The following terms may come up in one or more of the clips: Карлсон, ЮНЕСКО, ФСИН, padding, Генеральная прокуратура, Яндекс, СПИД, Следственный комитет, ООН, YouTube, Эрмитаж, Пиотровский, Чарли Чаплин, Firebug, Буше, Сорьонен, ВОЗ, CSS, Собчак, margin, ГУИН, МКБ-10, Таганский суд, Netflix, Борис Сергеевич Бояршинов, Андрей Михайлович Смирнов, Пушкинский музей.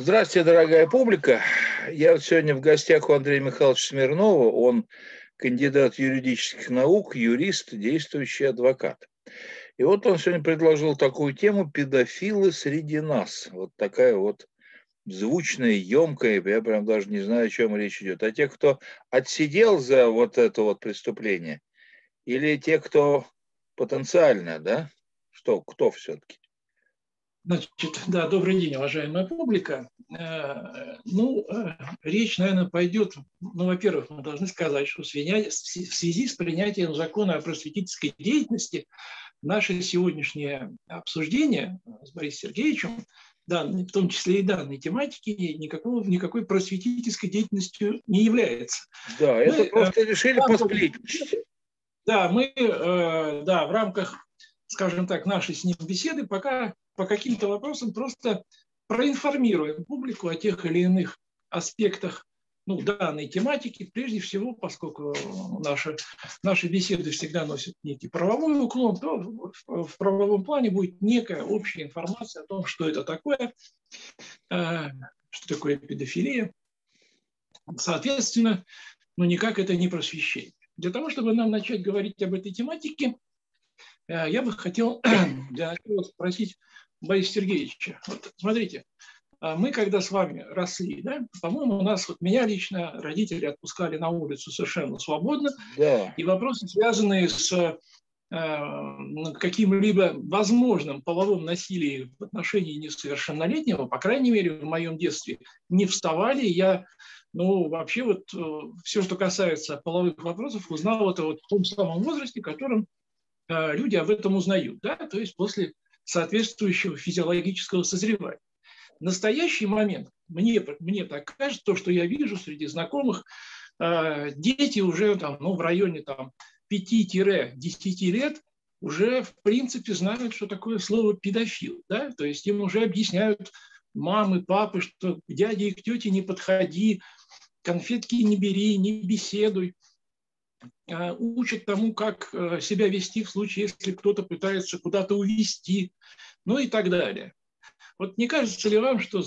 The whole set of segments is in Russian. Здравствуйте, дорогая публика. Я сегодня в гостях у Андрея Михайловича Смирнова. Он кандидат юридических наук, юрист, действующий адвокат. И вот он сегодня предложил такую тему «Педофилы среди нас». Вот такая вот звучная, емкая, я прям даже не знаю, о чем речь идет. А те, кто отсидел за вот это вот преступление, или те, кто потенциально, да? Что, кто все-таки? Значит, да, добрый день, уважаемая публика. Ну, речь, наверное, пойдет, ну, во-первых, мы должны сказать, что в связи с принятием закона о просветительской деятельности наше сегодняшнее обсуждение с Борисом Сергеевичем, в том числе и данной тематики, никакой просветительской деятельностью не является. Да, мы это просто решили посплетничать. Да, мы в рамках, скажем так, нашей с ним беседы пока по каким-то вопросам просто проинформируем публику о тех или иных аспектах данной тематики, прежде всего, поскольку наши беседы всегда носят некий правовой уклон, то в правовом плане будет некая общая информация о том, что такое педофилия. Соответственно, никак это не просвещение. Для того, чтобы нам начать говорить об этой тематике, я бы хотел спросить Бориса Сергеевича. Вот, смотрите, мы когда с вами росли, да, по-моему, у нас, меня лично родители отпускали на улицу совершенно свободно, да. И вопросы, связанные с каким-либо возможным половым насилием в отношении несовершеннолетнего, по крайней мере, в моем детстве, не вставали. Я, вообще все, что касается половых вопросов, узнал это в том самом возрасте, которым люди об этом узнают, да, то есть после соответствующего физиологического созревания. В настоящий момент, мне так кажется, то, что я вижу среди знакомых, дети уже в районе 5-10 лет уже в принципе знают, что такое слово педофил, да, то есть им уже объясняют мамы, папы, что к дяде и к тете не подходи, конфетки не бери, не беседуй. Учат тому, как себя вести в случае, если кто-то пытается куда-то увести, и так далее. Вот не кажется ли вам, что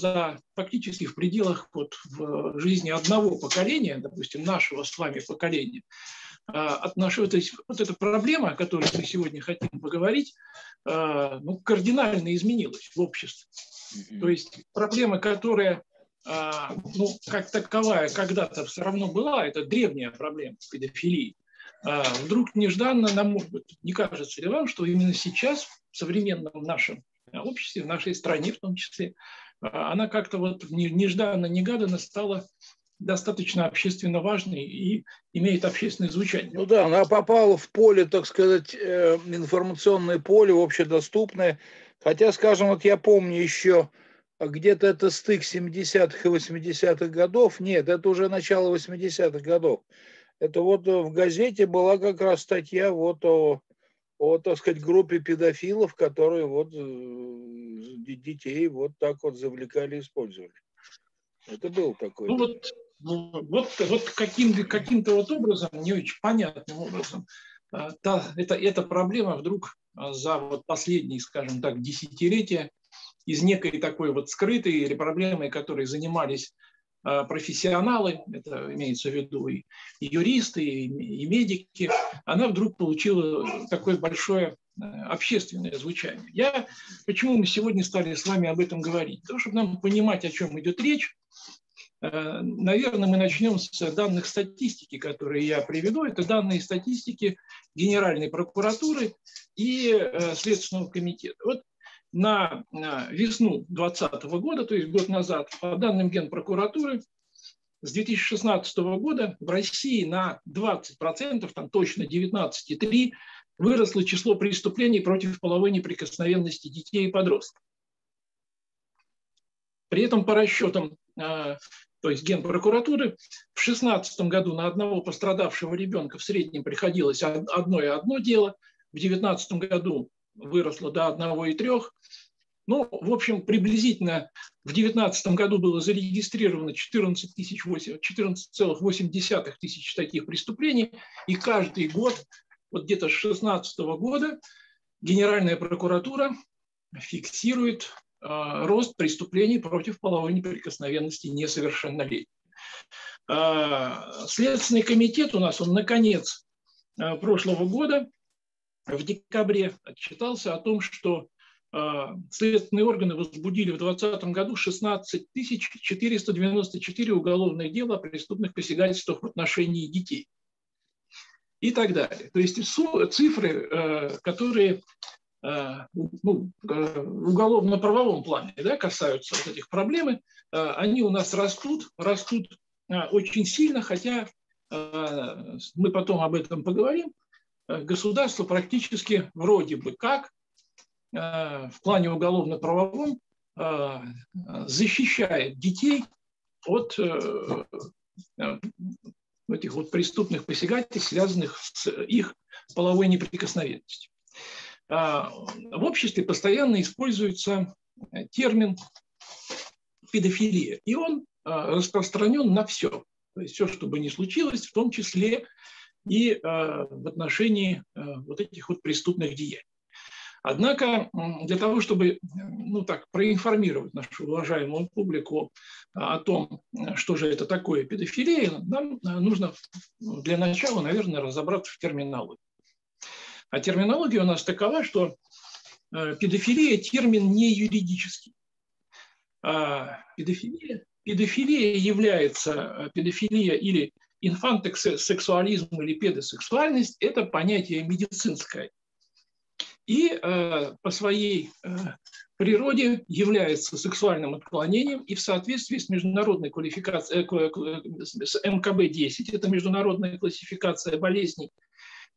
фактически в пределах в жизни одного поколения, допустим, нашего с вами поколения, эта проблема, о которой мы сегодня хотим поговорить, кардинально изменилась в обществе? То есть проблема, которая как таковая когда-то все равно была, это древняя проблема педофилии, вдруг нежданно нам, может быть, не кажется ли вам, что именно сейчас в современном нашем обществе, в нашей стране в том числе, она как-то нежданно-негаданно стала достаточно общественно важной и имеет общественное звучание? Ну да, она попала в поле, так сказать, информационное поле, общедоступное, хотя, скажем, я помню еще где-то это стык 70-х и 80-х годов. Нет, это уже начало 80-х годов. Это в газете была как раз статья о, так сказать, группе педофилов, которые детей так завлекали и использовали. Это был такой. Каким-то образом, не очень понятным образом, эта проблема вдруг за последние, скажем так, десятилетия из некой такой скрытой или проблемой, которой занимались профессионалы, это имеется в виду и юристы, и медики, она вдруг получила такое большое общественное звучание. Почему мы сегодня стали с вами об этом говорить? Потому что, чтобы нам понимать, о чем идет речь, наверное, мы начнем с данных статистики, которые я приведу. Это данные статистики Генеральной прокуратуры и Следственного комитета. На весну 2020 года, то есть год назад, по данным Генпрокуратуры, с 2016 года в России на 20%, точно 19,3%, выросло число преступлений против половой неприкосновенности детей и подростков. При этом по расчетам, то есть Генпрокуратуры, в 2016 году на одного пострадавшего ребенка в среднем приходилось одно дело, в 2019 году выросло до 1,3. В общем, приблизительно в 2019 году было зарегистрировано 14,8 тысяч таких преступлений, и каждый год, где-то с 2016 года, Генеральная прокуратура фиксирует рост преступлений против половой неприкосновенности несовершеннолетних. Следственный комитет у нас, он наконец прошлого года, в декабре, отчитался о том, что следственные органы возбудили в 2020 году 16 494 уголовных дел о преступных посягательствах в отношении детей и так далее. То есть цифры, которые в уголовно-правовом плане, да, касаются вот этих проблем, они у нас растут очень сильно, хотя мы потом об этом поговорим. Государство практически вроде бы как в плане уголовно-правовом защищает детей от этих вот преступных посягательств, связанных с их половой неприкосновенностью. В обществе постоянно используется термин педофилия, и он распространен на все, то есть все, что бы ни случилось, в том числе и в отношении вот этих вот преступных деяний. Однако для того, чтобы, ну так, проинформировать нашу уважаемую публику о том, что же это такое педофилия, нам нужно для начала, наверное, разобраться в терминологии. А терминология у нас такова, что педофилия – термин не юридический. Педофилия является, педофилия или инфантосексуализм или педосексуальность – это понятие медицинское. И по своей природе является сексуальным отклонением, и в соответствии с международной квалификацией, с МКБ-10, это международная классификация болезней,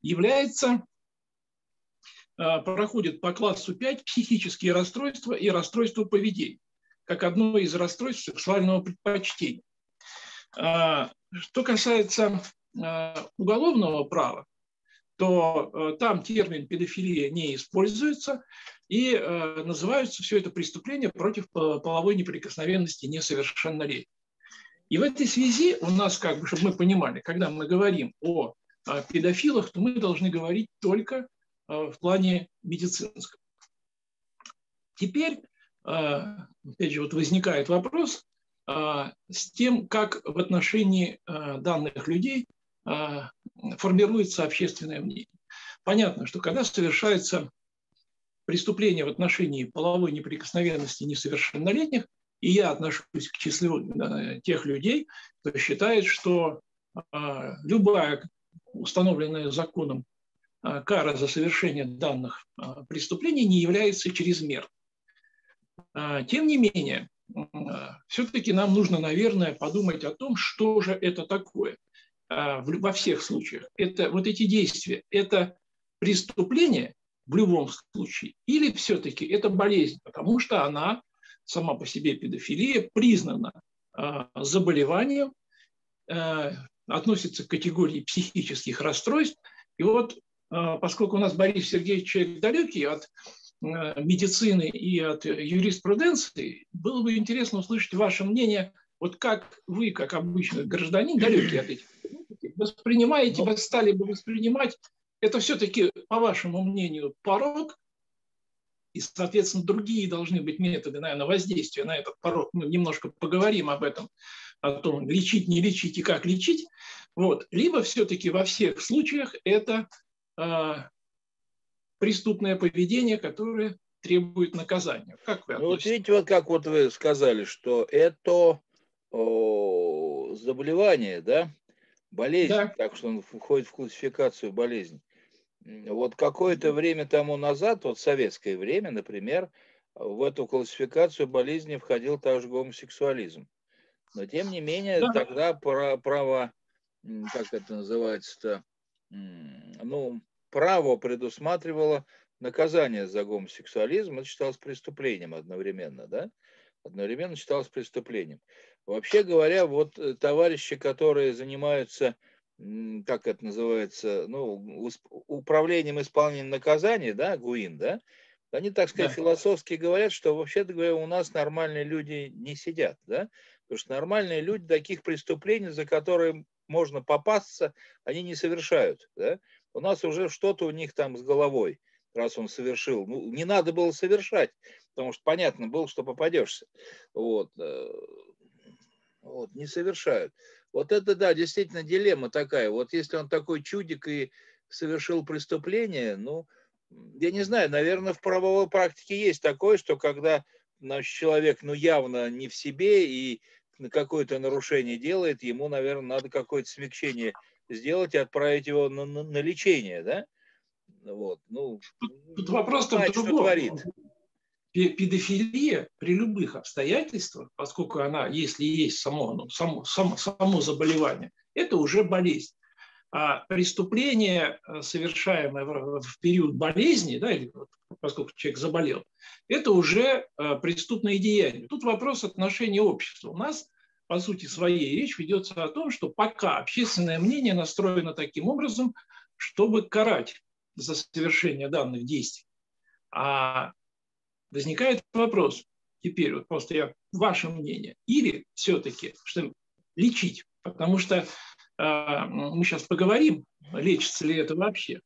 является, проходит по классу 5 психические расстройства и расстройства поведения, как одно из расстройств сексуального предпочтения. Что касается уголовного права, то там термин педофилия не используется, и называется все это преступление против половой неприкосновенности несовершеннолетних. И в этой связи у нас, как бы, чтобы мы понимали, когда мы говорим о педофилах, то мы должны говорить только в плане медицинском. Теперь, опять же, вот возникает вопрос с тем, как в отношении данных людей формируется общественное мнение. Понятно, что когда совершается преступление в отношении половой неприкосновенности несовершеннолетних, и я отношусь к числу тех людей, кто считает, что любая установленная законом кара за совершение данных преступлений не является чрезмерной. Тем не менее, все-таки нам нужно, наверное, подумать о том, что же это такое. Во всех случаях, это вот эти действия, это преступление в любом случае, или все-таки это болезнь, потому что она сама по себе, педофилия, признана заболеванием, относится к категории психических расстройств. И вот поскольку у нас Борис Сергеевич человек далекий от медицины и от юриспруденции, было бы интересно услышать ваше мнение. Вот как вы, как обычный гражданин, далекий от этих, воспринимаете, вы стали бы воспринимать, это все-таки, по вашему мнению, порог, и, соответственно, другие должны быть методы, наверное, воздействия на этот порог. Мы немножко поговорим об этом, о том, лечить, не лечить и как лечить. Вот. Либо все-таки во всех случаях это преступное поведение, которое требует наказания. Как вы относитесь? Вот видите, вот как вот вы сказали, что это заболевание, да, болезнь, да, так что он входит в классификацию болезней. Вот какое-то время тому назад, вот в советское время, например, в эту классификацию болезней входил также гомосексуализм. Но тем не менее, да, тогда право, как это называется-то, ну, право предусматривало наказание за гомосексуализм, это считалось преступлением одновременно, да? Одновременно считалось преступлением. Вообще говоря, вот товарищи, которые занимаются, как это называется, ну, управлением исполнением наказаний, да, ГУИН, да, они, так сказать, да, философски говорят, что вообще-то говоря, у нас нормальные люди не сидят, да, потому что нормальные люди таких преступлений, за которые можно попасться, они не совершают, да. У нас уже что-то у них там с головой, раз он совершил, ну, не надо было совершать. потому что понятно было, что попадешься. Вот. Вот, не совершают. Вот это, да, действительно дилемма такая. Вот если он такой чудик и совершил преступление, ну, я не знаю, наверное, в правовой практике есть такое, что когда человек, ну, явно не в себе и какое-то нарушение делает, ему, наверное, надо какое-то смягчение сделать и отправить его на лечение, да? Вот, ну, тут вопрос в другом. Педофилия при любых обстоятельствах, поскольку она, если есть само заболевание, это уже болезнь. А преступление, совершаемое в период болезни, да, или поскольку человек заболел, это уже преступное деяние. Тут вопрос отношения общества. У нас, по сути своей, речь ведется о том, что пока общественное мнение настроено таким образом, чтобы карать за совершение данных действий. Возникает вопрос, теперь вот просто ваше мнение, или все-таки что лечить, потому что мы сейчас поговорим, лечится ли это вообще,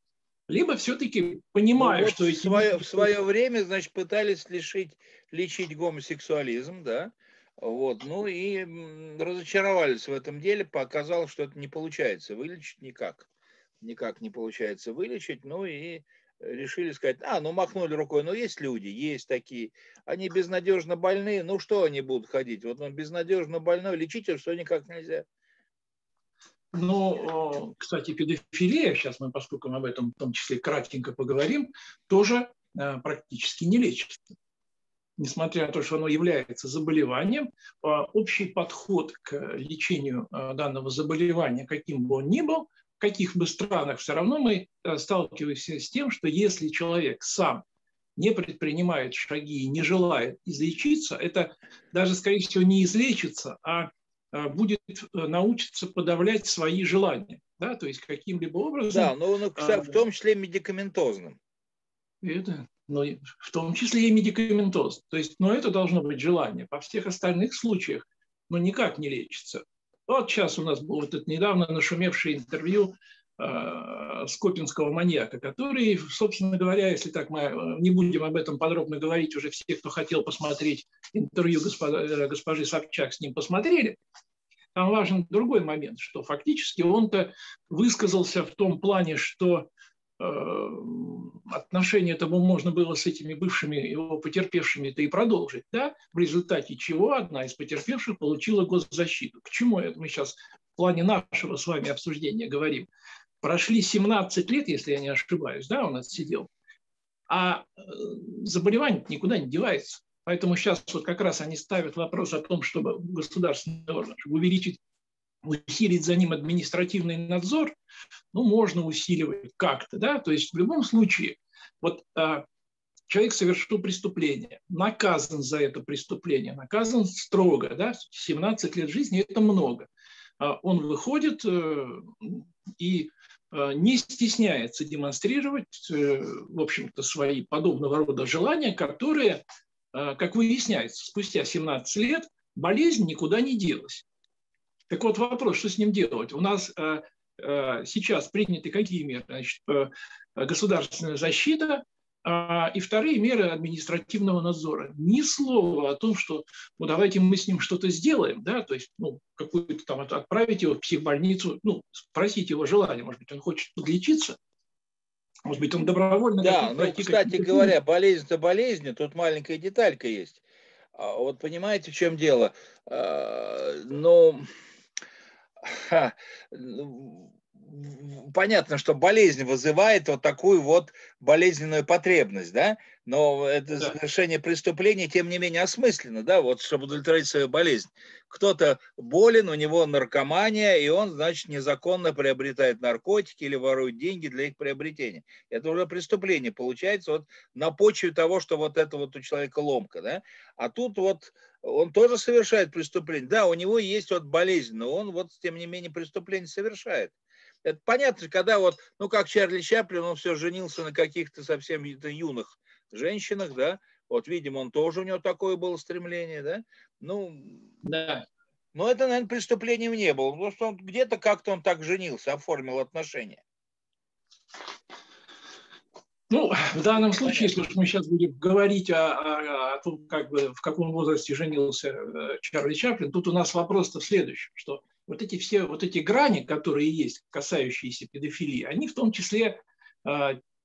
либо все-таки понимаю, ну, вот что... В свое время, значит, пытались лечить гомосексуализм, да, вот, ну и разочаровались в этом деле, показалось, что это не получается вылечить никак не получается вылечить, ну и... решили сказать, ну махнули рукой, ну есть люди, есть такие, они безнадежно больные, ну что они будут ходить? Вот он безнадежно больной, лечить его что никак нельзя. Ну, кстати, педофилия, сейчас мы, поскольку мы об этом в том числе кратенько поговорим, тоже практически не лечится. Несмотря на то, что оно является заболеванием, общий подход к лечению данного заболевания, каким бы он ни был, в каких бы странах, все равно мы сталкиваемся с тем, что если человек сам не предпринимает шаги и не желает излечиться, это даже, скорее всего, не излечится, а будет научиться подавлять свои желания, да, то есть каким-либо образом. Да, но в том числе медикаментозным. В том числе и медикаментоз. То есть, но это должно быть желание. Во всех остальных случаях, но никак не лечится. Вот сейчас у нас было это недавно нашумевшее интервью скопинского маньяка, который, собственно говоря, если так мы не будем об этом подробно говорить, уже все, кто хотел посмотреть интервью госпожи Собчак, с ним посмотрели. Там важен другой момент, что фактически он-то высказался в том плане, что отношение тому можно было с этими бывшими его потерпевшими-то и продолжить, да? В результате чего одна из потерпевших получила госзащиту. К чему это мы сейчас в плане нашего с вами обсуждения говорим? Прошли 17 лет, если я не ошибаюсь, да, он отсидел, а заболевание никуда не девается. Поэтому сейчас вот как раз они ставят вопрос о том, чтобы государственный орган, чтобы усилить за ним административный надзор, ну, можно усиливать как-то, да, то есть в любом случае, вот человек совершил преступление, наказан за это преступление, наказан строго, да, 17 лет жизни – это много. Он выходит и не стесняется демонстрировать, в общем-то, свои подобного рода желания, которые, как выясняется, спустя 17 лет болезнь никуда не делась. Так вот вопрос, что с ним делать? У нас сейчас приняты какие меры? Значит, государственная защита и вторые меры административного надзора. Ни слова о том, что ну, давайте мы с ним что-то сделаем, да, то есть ну, какую-то там отправить его в психбольницу, ну, спросить его желание, может быть, он хочет подлечиться, может быть, он добровольно... Да, но, кстати говоря, болезнь-то болезнь, тут маленькая деталька есть. Вот понимаете, в чем дело? Ну... Понятно, что болезнь вызывает вот такую вот болезненную потребность, да, но это совершение преступления, тем не менее, осмысленно, да, вот, чтобы удовлетворить свою болезнь. Кто-то болен, у него наркомания, и он, значит, незаконно приобретает наркотики или ворует деньги для их приобретения. Это уже преступление получается вот на почве того, что вот это вот у человека ломка, да, а тут вот он тоже совершает преступление. Да, у него есть вот болезнь, но он вот, тем не менее, преступление совершает. Это понятно, когда вот, ну, как Чарли Чаплин, он все женился на каких-то совсем юных женщинах, да, вот, видимо, он тоже, у него такое было стремление, да, ну, да. Но это, наверное, преступлением не было, потому что он где-то как-то он так женился, оформил отношения. Ну, в данном случае, если мы сейчас будем говорить о том, как бы, в каком возрасте женился Чарли Чаплин, тут у нас вопрос-то в следующем, что вот эти грани, которые есть, касающиеся педофилии, они в том числе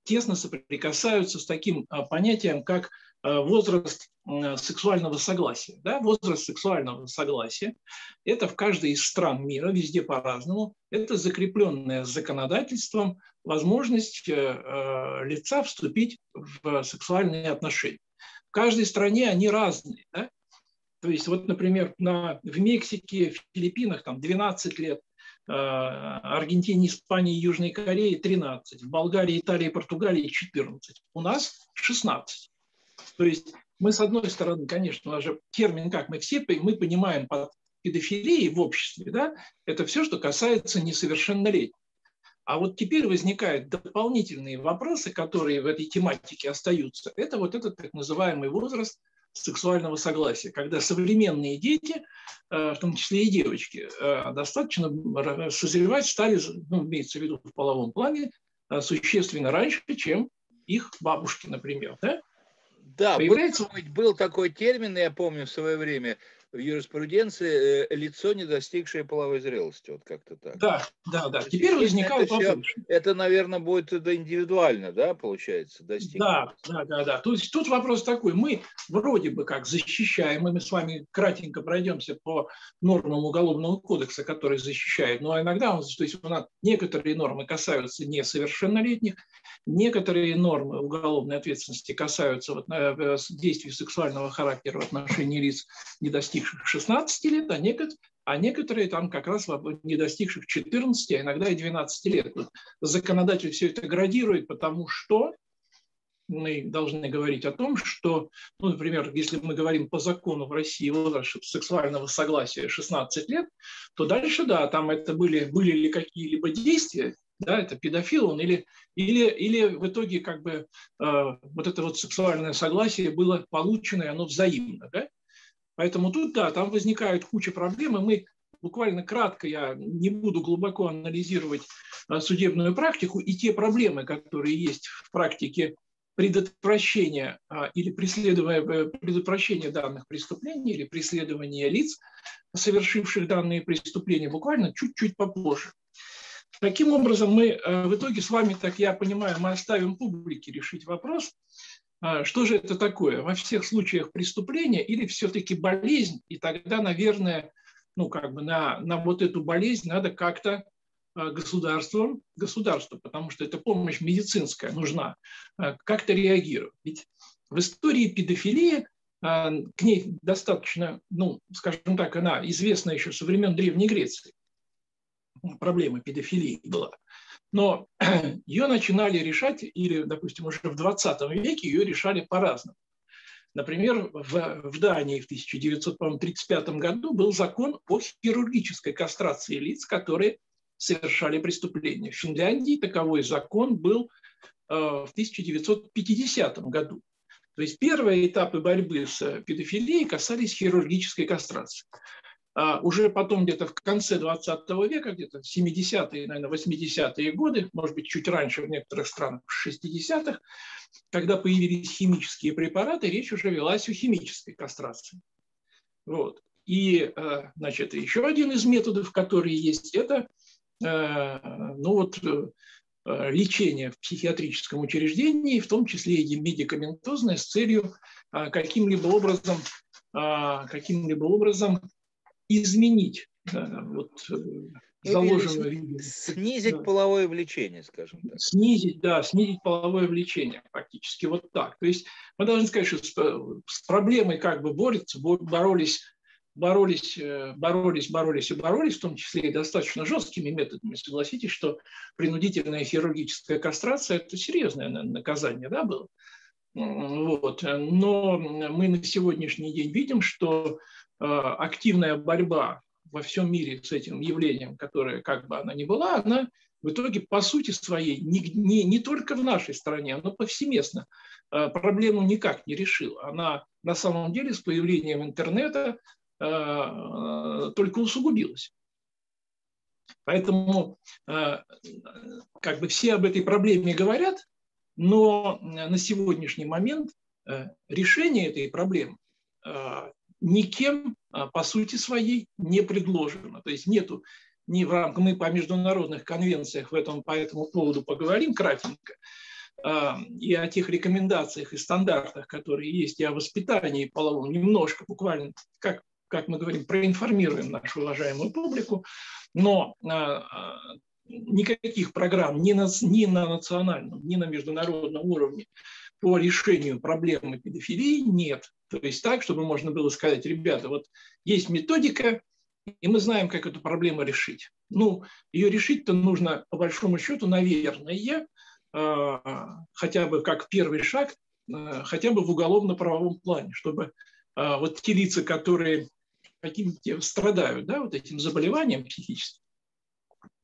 тесно соприкасаются с таким понятием, как возраст сексуального согласия. Да? Возраст сексуального согласия – это в каждой из стран мира, везде по-разному, это закрепленная законодательством возможность лица вступить в сексуальные отношения. В каждой стране они разные. Да? То есть, вот, например, в Мексике, в Филиппинах там 12 лет, Аргентине, Испании, Южной Корее 13, в Болгарии, Италии, Португалии 14, у нас 16. То есть мы, с одной стороны, конечно, у нас же термин, как мы все, мы понимаем под педофилией в обществе, да, это все, что касается несовершеннолетних. А вот теперь возникают дополнительные вопросы, которые в этой тематике остаются. Это вот этот так называемый возраст сексуального согласия, когда современные дети, в том числе и девочки, достаточно созревать стали, ну, имеется в виду в половом плане, существенно раньше, чем их бабушки, например. Да? Да, был такой термин, я помню, в свое время в юриспруденции лицо, не достигшее половой зрелости, вот как-то так. Да, да, да. Теперь возникает вопрос. Это, наверное, будет индивидуально, да, получается, достигнуть. Да, да, да, да. То есть тут вопрос такой: мы вроде бы как защищаем, и мы с вами кратенько пройдемся по нормам Уголовного кодекса, который защищает, но иногда, то есть у нас некоторые нормы касаются несовершеннолетних, некоторые нормы уголовной ответственности касаются действий сексуального характера в отношении лиц, не достигших 16 лет, а некоторые там как раз не достигших 14, а иногда и 12 лет. Законодатель все это градирует, потому что мы должны говорить о том, что, ну, например, если мы говорим по закону в России возраст сексуального согласия 16 лет, то дальше, да, там это были ли какие-либо действия, да, это педофил он, или в итоге как бы вот это вот сексуальное согласие было получено, и оно взаимно, да? Поэтому тут, да, там возникает куча проблем, и мы буквально кратко, я не буду глубоко анализировать судебную практику и те проблемы, которые есть в практике предотвращения или предотвращения данных преступлений или преследования лиц, совершивших данные преступления, буквально чуть-чуть попозже. Таким образом, мы в итоге с вами, так я понимаю, мы оставим публике решить вопрос, что же это такое, во всех случаях преступления или все-таки болезнь, и тогда, наверное, ну, как бы на вот эту болезнь надо как-то государству, потому что эта помощь медицинская нужна, как-то реагировать. Ведь в истории педофилии, к ней достаточно, ну, скажем так, она известна еще со времен Древней Греции, проблема педофилии была. Но ее начинали решать, или, допустим, уже в 20 веке ее решали по-разному. Например, в Дании в 1935 году был закон о хирургической кастрации лиц, которые совершали преступления. В Финляндии таковой закон был в 1950 году. То есть первые этапы борьбы с педофилией касались хирургической кастрации. Уже потом где-то в конце 20 века, где-то в 70-е, наверное, 80-е годы, может быть, чуть раньше в некоторых странах, в 60-х, когда появились химические препараты, речь уже велась о химической кастрации. Вот. И, значит, еще один из методов, который есть, это, ну вот, лечение в психиатрическом учреждении, в том числе и медикаментозное, с целью каким-либо образом изменить, да, вот, заложенную... Снизить, да, половое влечение, скажем так. Снизить, да, снизить половое влечение, практически вот так. То есть мы должны сказать, что с проблемой как бы боролись, в том числе и достаточно жесткими методами. Согласитесь, что принудительная хирургическая кастрация – это серьезное наказание, да, было. Вот. Но мы на сегодняшний день видим, что активная борьба во всем мире с этим явлением, которое, как бы она ни была, она в итоге по сути своей не только в нашей стране, но повсеместно проблему никак не решила. Она на самом деле с появлением интернета только усугубилась. Поэтому как бы все об этой проблеме говорят, Но на сегодняшний момент решение этой проблемы никем по сути своей не предложено. То есть нету ни в рамках, мы по международных конвенциях по этому поводу поговорим кратенько, и о тех рекомендациях и стандартах, которые есть, и о воспитании половом немножко, буквально, как мы говорим, проинформируем нашу уважаемую публику, но никаких программ ни на национальном, ни на международном уровне по решению проблемы педофилии нет. То есть так, чтобы можно было сказать: ребята, вот есть методика, и мы знаем, как эту проблему решить. Ну, ее решить-то нужно, по большому счету, наверное, хотя бы как первый шаг, хотя бы в уголовно-правовом плане, чтобы вот те лица, которые каким-то страдают, да, вот этим заболеванием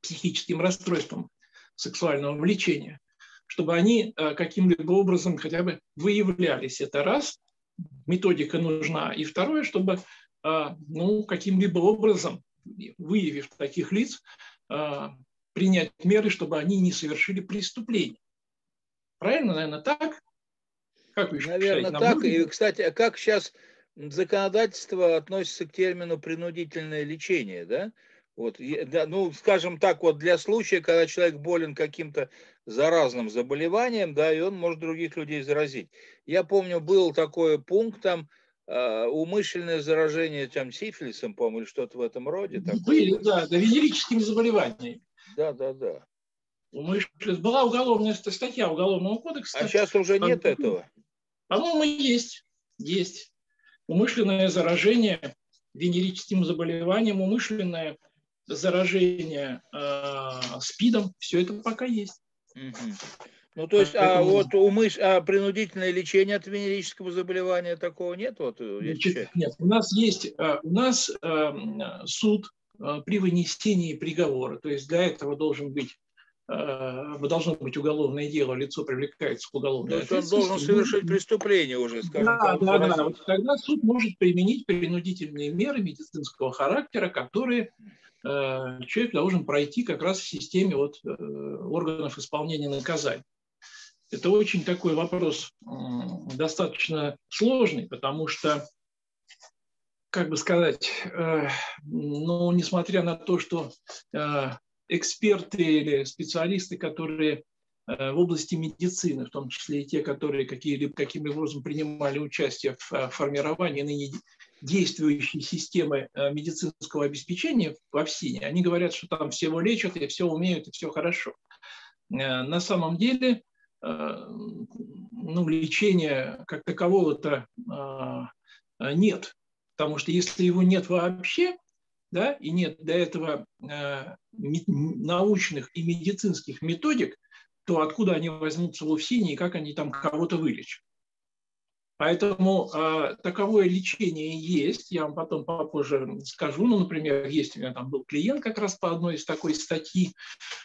психическим расстройством сексуального влечения, чтобы они каким-либо образом хотя бы выявлялись. Это раз, методика нужна. И второе, чтобы каким-либо образом, выявив таких лиц, принять меры, чтобы они не совершили преступления. Правильно, наверное, так? Как вы считаете, так. Нужно? И, кстати, а как сейчас законодательство относится к термину «принудительное лечение», да? Вот, ну, скажем так, вот для случая, когда человек болен каким-то заразным заболеванием, да, и он может других людей заразить. Я помню, был такой пункт там, умышленное заражение там, сифилисом, по-моему, или что-то в этом роде. Были, да, венерическими заболеваниями. Да. Была уголовная статья Уголовного кодекса. А сейчас уже нет этого? По-моему, есть. Умышленное заражение венерическим заболеванием, умышленное заражение СПИДом, все это пока есть. Ну, то есть, принудительное лечение от венерического заболевания такого нет? Вот, нет, у нас суд при вынесении приговора, то есть для этого должно быть уголовное дело, лицо привлекается к уголовной ответственности. То есть он должен совершить преступление уже, скажем так. Да. Вот тогда суд может применить принудительные меры медицинского характера, которые человек должен пройти как раз в системе органов исполнения наказаний. Это очень такой вопрос достаточно сложный, потому что, как бы сказать, несмотря на то, что эксперты или специалисты, которые в области медицины, в том числе и те, которые каким-либо образом принимали участие в формировании ныне действующей системы медицинского обеспечения в ФСИНе, они говорят, что там всего лечат, и все умеют, и все хорошо. На самом деле, лечения как такового-то нет, потому что если его нет вообще, да, и нет для этого научных и медицинских методик, то откуда они возьмутся в ФСИНе и как они там кого-то вылечат? Поэтому таковое лечение есть, я вам потом попозже скажу. Ну, например, есть у меня там был клиент как раз по одной из такой статьи,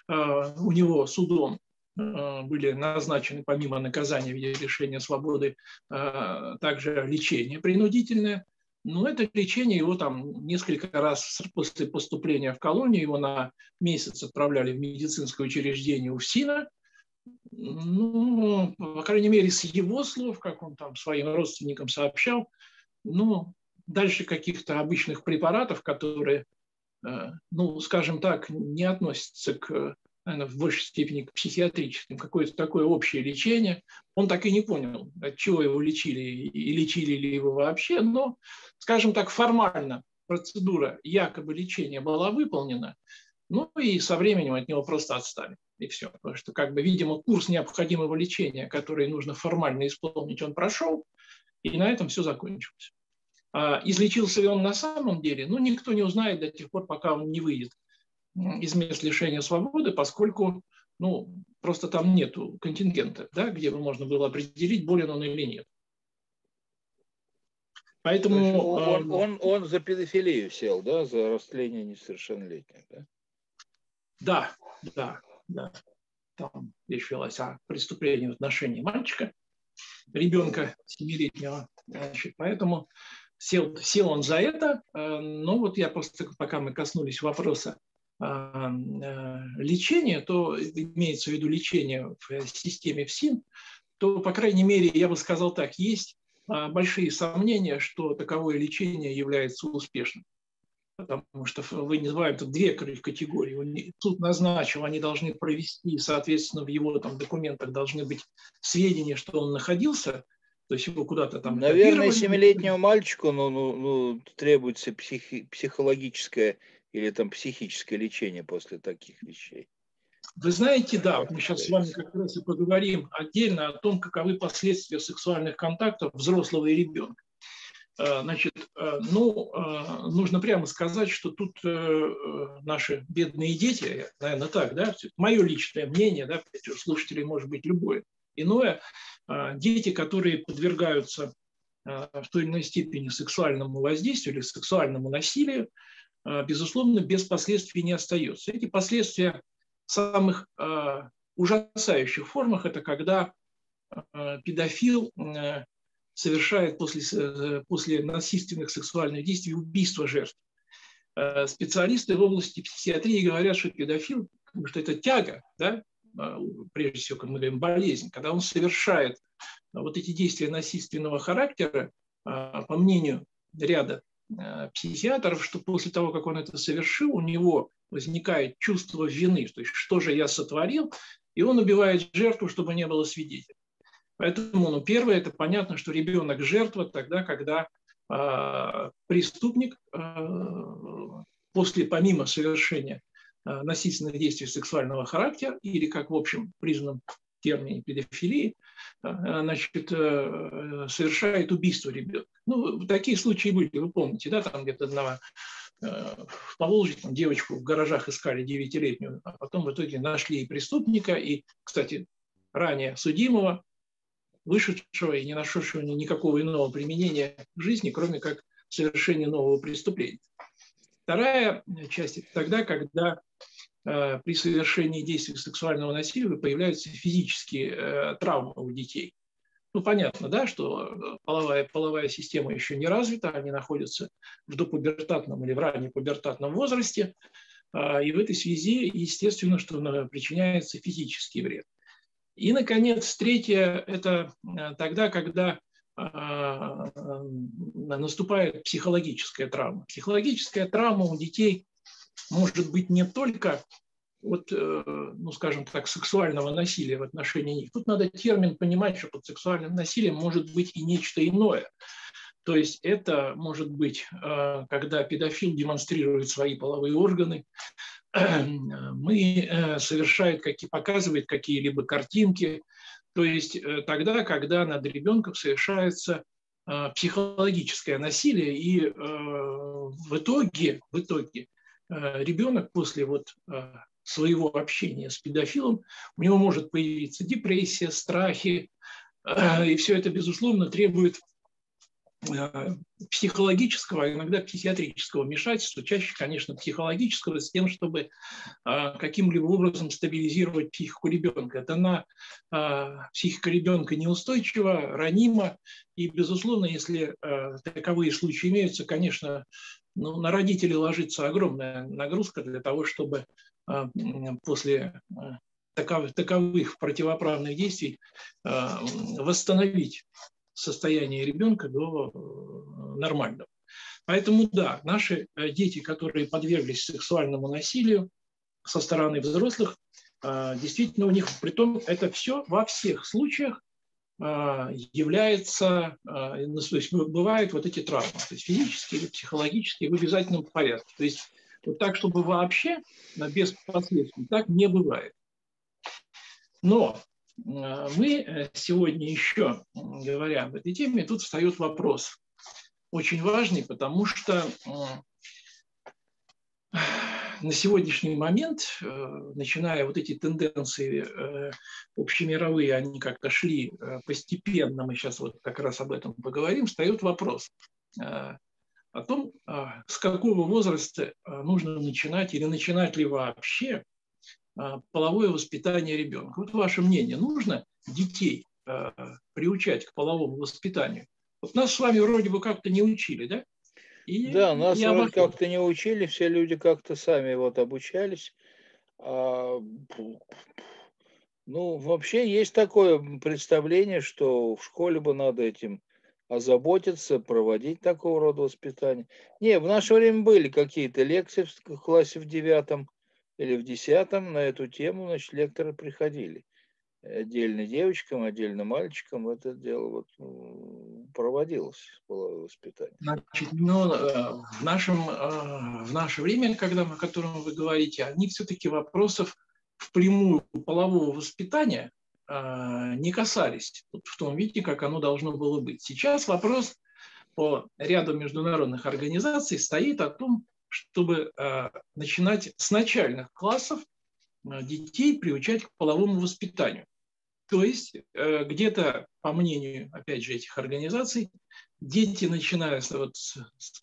у него судом были назначены помимо наказания в виде лишения свободы также лечение принудительное. Но это лечение его там несколько раз после поступления в колонию, его на месяц отправляли в медицинское учреждение у ФСИНа. Ну, по крайней мере, с его слов, как он там своим родственникам сообщал, дальше каких-то обычных препаратов, которые, скажем так, не относятся к, наверное, в большей степени к психиатрическим, какое-то такое общее лечение. Он так и не понял, от чего его лечили и лечили ли его вообще, но, скажем так, формально процедура якобы лечения была выполнена, ну и со временем от него просто отстали, и все. Потому что, видимо, курс необходимого лечения, который нужно формально исполнить, он прошел, и на этом все закончилось. Излечился ли он на самом деле, никто не узнает до тех пор, пока он не выйдет из мест лишения свободы, поскольку просто там нету контингента, да, где бы можно было определить, болен он или нет. Поэтому он за педофилию сел, да, за растление несовершеннолетних, да? Да. Там речь велась о преступлении в отношении мальчика, ребенка 7-летнего. Поэтому сел он за это. Но вот я просто, пока мы коснулись вопроса лечение, то имеется в виду лечение в системе ФСИН, то, по крайней мере, я бы сказал так, есть большие сомнения, что таковое лечение является успешным. Потому что вы не знаете, тут две категории. Суд назначил, они должны провести, соответственно, в его там, документах должны быть сведения, что он находился, то есть его куда-то там... Наверное, 7-летнему мальчику требуется психологическое или там психическое лечение после таких вещей. Вы знаете, да, мы сейчас с вами как раз и поговорим отдельно о том, каковы последствия сексуальных контактов взрослого и ребенка. Значит, ну, нужно прямо сказать, что тут наши бедные дети, наверное, так, да, мое личное мнение, да, слушателей может быть любое иное, дети, которые подвергаются в той или иной степени сексуальному воздействию или сексуальному насилию, безусловно, без последствий не остается. Эти последствия в самых ужасающих формах – это когда педофил совершает после насильственных сексуальных действий убийство жертв. Специалисты в области психиатрии говорят, что педофил, потому что это тяга, да, прежде всего, как мы говорим, болезнь, когда он совершает вот эти действия насильственного характера, по мнению ряда психиатров, что после того, как он это совершил, у него возникает чувство вины, то есть что же я сотворил, и он убивает жертву, чтобы не было свидетелей. Поэтому, ну, первое, это понятно, что ребенок жертва тогда, когда преступник помимо совершения насильственных действий сексуального характера или, как в общем признанном термине, педофилии, совершает убийство ребенка. Ну, такие случаи были, вы помните, да, там где-то одного в Поволжье, там девочку в гаражах искали 9-летнюю, а потом в итоге нашли и преступника, и, кстати, ранее судимого, вышедшего и не нашедшего никакого иного применения в жизни, кроме как совершения нового преступления. Вторая часть – это тогда, когда при совершении действий сексуального насилия появляются физические травмы у детей. Ну, понятно, да, что половая система еще не развита, они находятся в допубертатном или в раннепубертатном возрасте, и в этой связи, естественно, что причиняется физический вред. И, наконец, третье – это тогда, когда наступает психологическая травма. Психологическая травма у детей может быть не только от, ну, скажем так, сексуального насилия в отношении них. Тут надо термин понимать, что под сексуальным насилием может быть и нечто иное. То есть это может быть, когда педофил демонстрирует свои половые органы, показывает какие-либо картинки, то есть тогда, когда над ребенком совершается психологическое насилие, и в итоге ребенок после вот своего общения с педофилом, у него может появиться депрессия, страхи, и все это, безусловно, требует психологического, иногда психиатрического вмешательства, чаще, конечно, психологического, с тем, чтобы каким-либо образом стабилизировать психику ребенка. Это психика ребенка неустойчива, ранима, и, безусловно, если таковые случаи имеются, конечно, ну, на родителей ложится огромная нагрузка для того, чтобы после таковых противоправных действий восстановить состояние ребенка до нормального. Поэтому, да, наши дети, которые подверглись сексуальному насилию со стороны взрослых, действительно у них, притом это все во всех случаях является, то есть бывают вот эти травмы, то есть физические или психологические, в обязательном порядке. То есть вот так, чтобы вообще без последствий, так не бывает. Но мы сегодня еще, говоря об этой теме, тут встает вопрос, очень важный, потому что на сегодняшний момент, начиная вот эти тенденции общемировые, они как-то шли постепенно, мы сейчас вот как раз об этом поговорим, встает вопрос о том, с какого возраста нужно начинать или начинать ли вообще половое воспитание ребенка. Вот ваше мнение, нужно детей приучать к половому воспитанию? Вот нас с вами вроде бы как-то не учили, да? И да, нас как-то не учили, все люди как-то сами вот обучались. Ну, вообще есть такое представление, что в школе бы надо этим озаботиться, проводить такого рода воспитание. Не, в наше время были какие-то лекции в классе в 9 или в 10 на эту тему, значит, лекторы приходили. Отдельно девочкам, отдельно мальчикам это дело вот проводилось, было воспитание. Значит, но в наше время, о котором вы говорите, они все-таки вопросов впрямую полового воспитания не касались в том виде, как оно должно было быть. Сейчас вопрос по ряду международных организаций стоит о том, чтобы начинать с начальных классов детей приучать к половому воспитанию. То есть где-то, по мнению, опять же, этих организаций, дети, начиная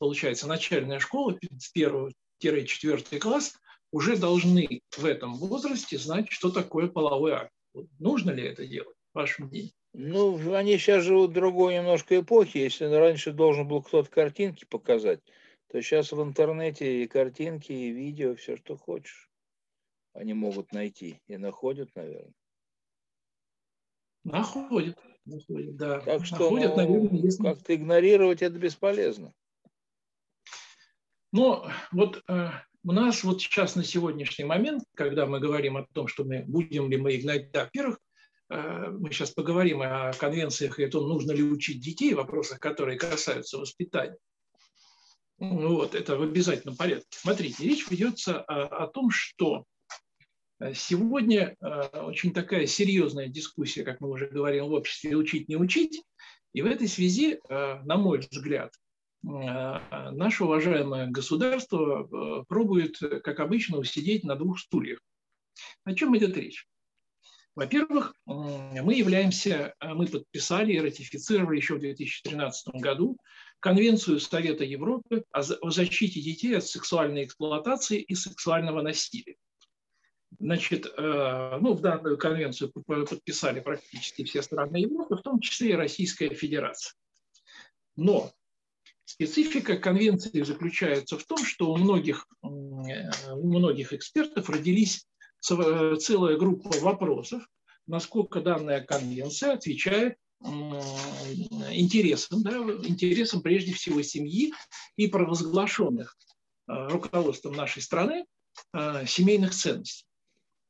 получается, начальная школа, с 1-4 класс, уже должны в этом возрасте знать, что такое половой акт. Нужно ли это делать, в вашем мнении? Ну, они сейчас живут в другой немножко эпохе. Если раньше должен был кто-то картинки показать, то сейчас в интернете и картинки, и видео, все, что хочешь, они могут найти. И находят, наверное. Находят, да. Так что, находят, наверное, если... как-то игнорировать это бесполезно. Ну, вот... У нас вот сейчас на сегодняшний момент, когда мы говорим о том, что мы будем ли мы игнорировать, да, во-первых, мы сейчас поговорим о конвенциях и о том, нужно ли учить детей, вопросах, которые касаются воспитания. Вот, это в обязательном порядке. Смотрите, речь ведется о том, что сегодня очень такая серьезная дискуссия, как мы уже говорим, в обществе «учить, не учить». И в этой связи, на мой взгляд, наше уважаемое государство пробует, как обычно, усидеть на двух стульях. О чем идет речь? Во-первых, мы подписали и ратифицировали еще в 2013 году Конвенцию Совета Европы о защите детей от сексуальной эксплуатации и сексуального насилия. Значит, ну, в данную конвенцию подписали практически все страны Европы, в том числе и Российская Федерация. Но специфика конвенции заключается в том, что у многих экспертов родились целая группа вопросов, насколько данная конвенция отвечает интересам прежде всего семьи и провозглашенных руководством нашей страны семейных ценностей.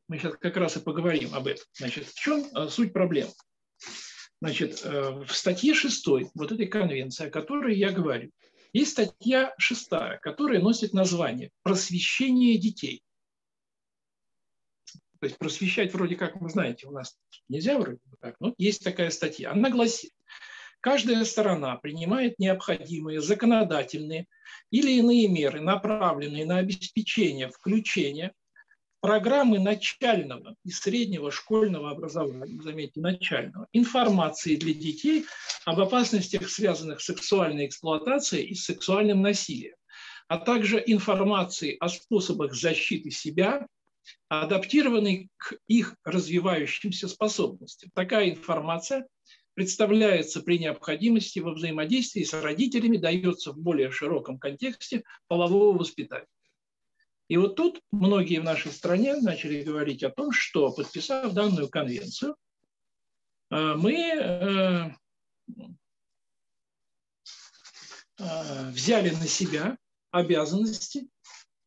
Мы сейчас как раз и поговорим об этом. Значит, в чем суть проблемы? Значит, в статье 6 вот этой конвенции, о которой я говорю, есть статья 6, которая носит название «Просвещение детей». То есть просвещать вроде как, вы знаете, у нас нельзя вроде так, но есть такая статья. Она гласит: каждая сторона принимает необходимые законодательные или иные меры, направленные на обеспечение включения программы начального и среднего школьного образования, заметьте, начального, информации для детей об опасностях, связанных с сексуальной эксплуатацией и сексуальным насилием, а также информации о способах защиты себя, адаптированной к их развивающимся способностям. Такая информация представляется при необходимости во взаимодействии с родителями, дается в более широком контексте полового воспитания. И вот тут многие в нашей стране начали говорить о том, что, подписав данную конвенцию, мы взяли на себя обязанности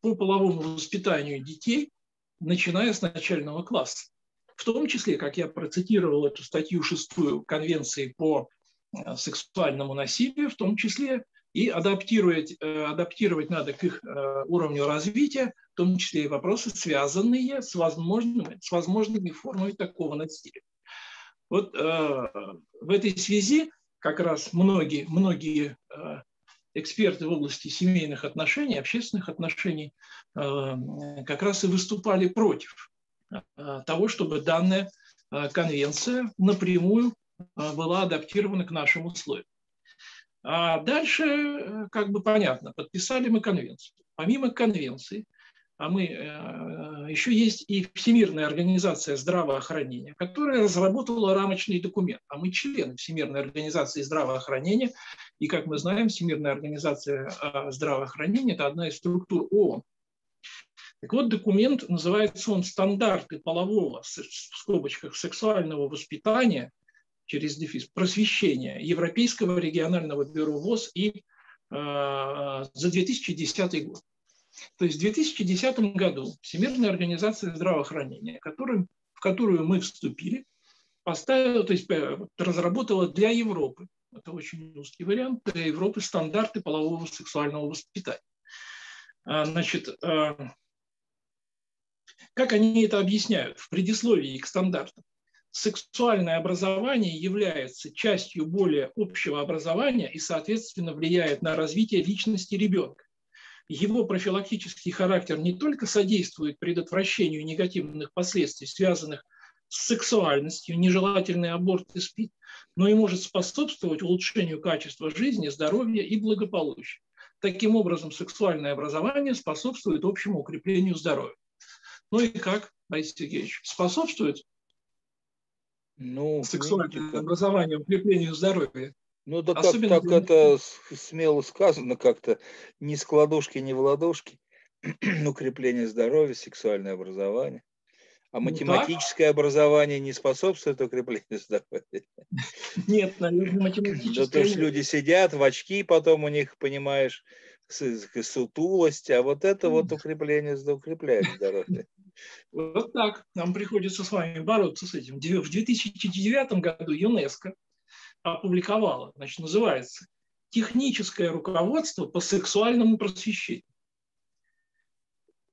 по половому воспитанию детей, начиная с начального класса. В том числе, как я процитировал эту статью 6 Конвенции по сексуальному насилию, в том числе, и адаптировать надо к их уровню развития, в том числе и вопросы, связанные с возможными формами такого насилия. Вот в этой связи как раз многие эксперты в области семейных отношений, общественных отношений как раз и выступали против того, чтобы данная конвенция напрямую была адаптирована к нашим условиям. А дальше, как бы понятно, подписали мы конвенцию. Помимо конвенции, еще есть и Всемирная организация здравоохранения, которая разработала рамочный документ. А мы члены Всемирной организации здравоохранения, И, как мы знаем, Всемирная организация здравоохранения – это одна из структур ООН. Так вот, документ, называется он «Стандарты полового, в скобочках, сексуального воспитания, через дефис, просвещения Европейского регионального бюро ВОЗ» и за 2010 год. То есть в 2010 году Всемирная организация здравоохранения, в которую мы вступили, поставила, то есть разработала для Европы, это очень узкий вариант, для Европы стандарты полового сексуального воспитания. Значит, как они это объясняют в предисловии к стандартам? Сексуальное образование является частью более общего образования и, соответственно, влияет на развитие личности ребенка. Его профилактический характер не только содействует предотвращению негативных последствий, связанных с сексуальностью, нежелательные аборты, СПИД, но и может способствовать улучшению качества жизни, здоровья и благополучия. Таким образом, сексуальное образование способствует общему укреплению здоровья. Ну и как, Борис Сергеевич, способствует? Ну, сексуальное образование, укреплению здоровья. Ну да, особенно как это смело сказано как-то, ни с кладушки, ни в ладошки, укрепление здоровья, сексуальное образование. А математическое образование не способствует укреплению здоровья? Нет, наверное, математическое. Да, то есть люди сидят в очки, потом у них, понимаешь, сутулость, а вот это вот укрепление укрепляет здоровье. Вот так. Нам приходится с вами бороться с этим. В 2009 году ЮНЕСКО опубликовала, значит, называется «Техническое руководство по сексуальному просвещению».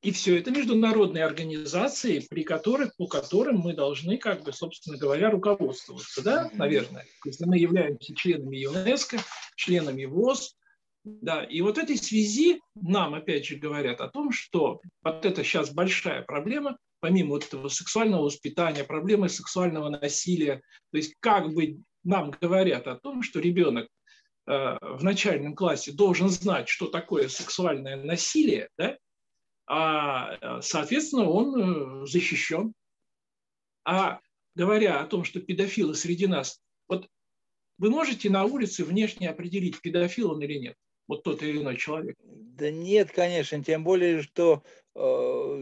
И все это международные организации, по которым мы должны, как бы, собственно говоря, руководствоваться, да, наверное. Если мы являемся членами ЮНЕСКО, членами ВОЗ, да, и вот в этой связи нам, опять же, говорят о том, что вот это сейчас большая проблема, помимо вот этого сексуального воспитания, проблемы сексуального насилия, то есть как бы нам говорят о том, что ребенок в начальном классе должен знать, что такое сексуальное насилие, да, а, соответственно, он защищен. А говоря о том, что педофилы среди нас, вот вы можете на улице внешне определить, педофил он или нет? Вот тот или иной человек. Да нет, конечно, тем более, что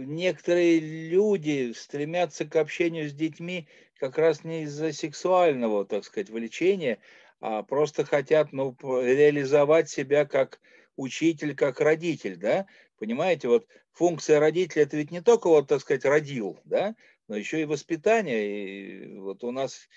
некоторые люди стремятся к общению с детьми как раз не из-за сексуального, так сказать, влечения, а просто хотят, ну, реализовать себя как учитель, как родитель, да? Понимаете, вот функция родителя – это ведь не только, вот, так сказать, родил, да? Но еще и воспитание, и вот у нас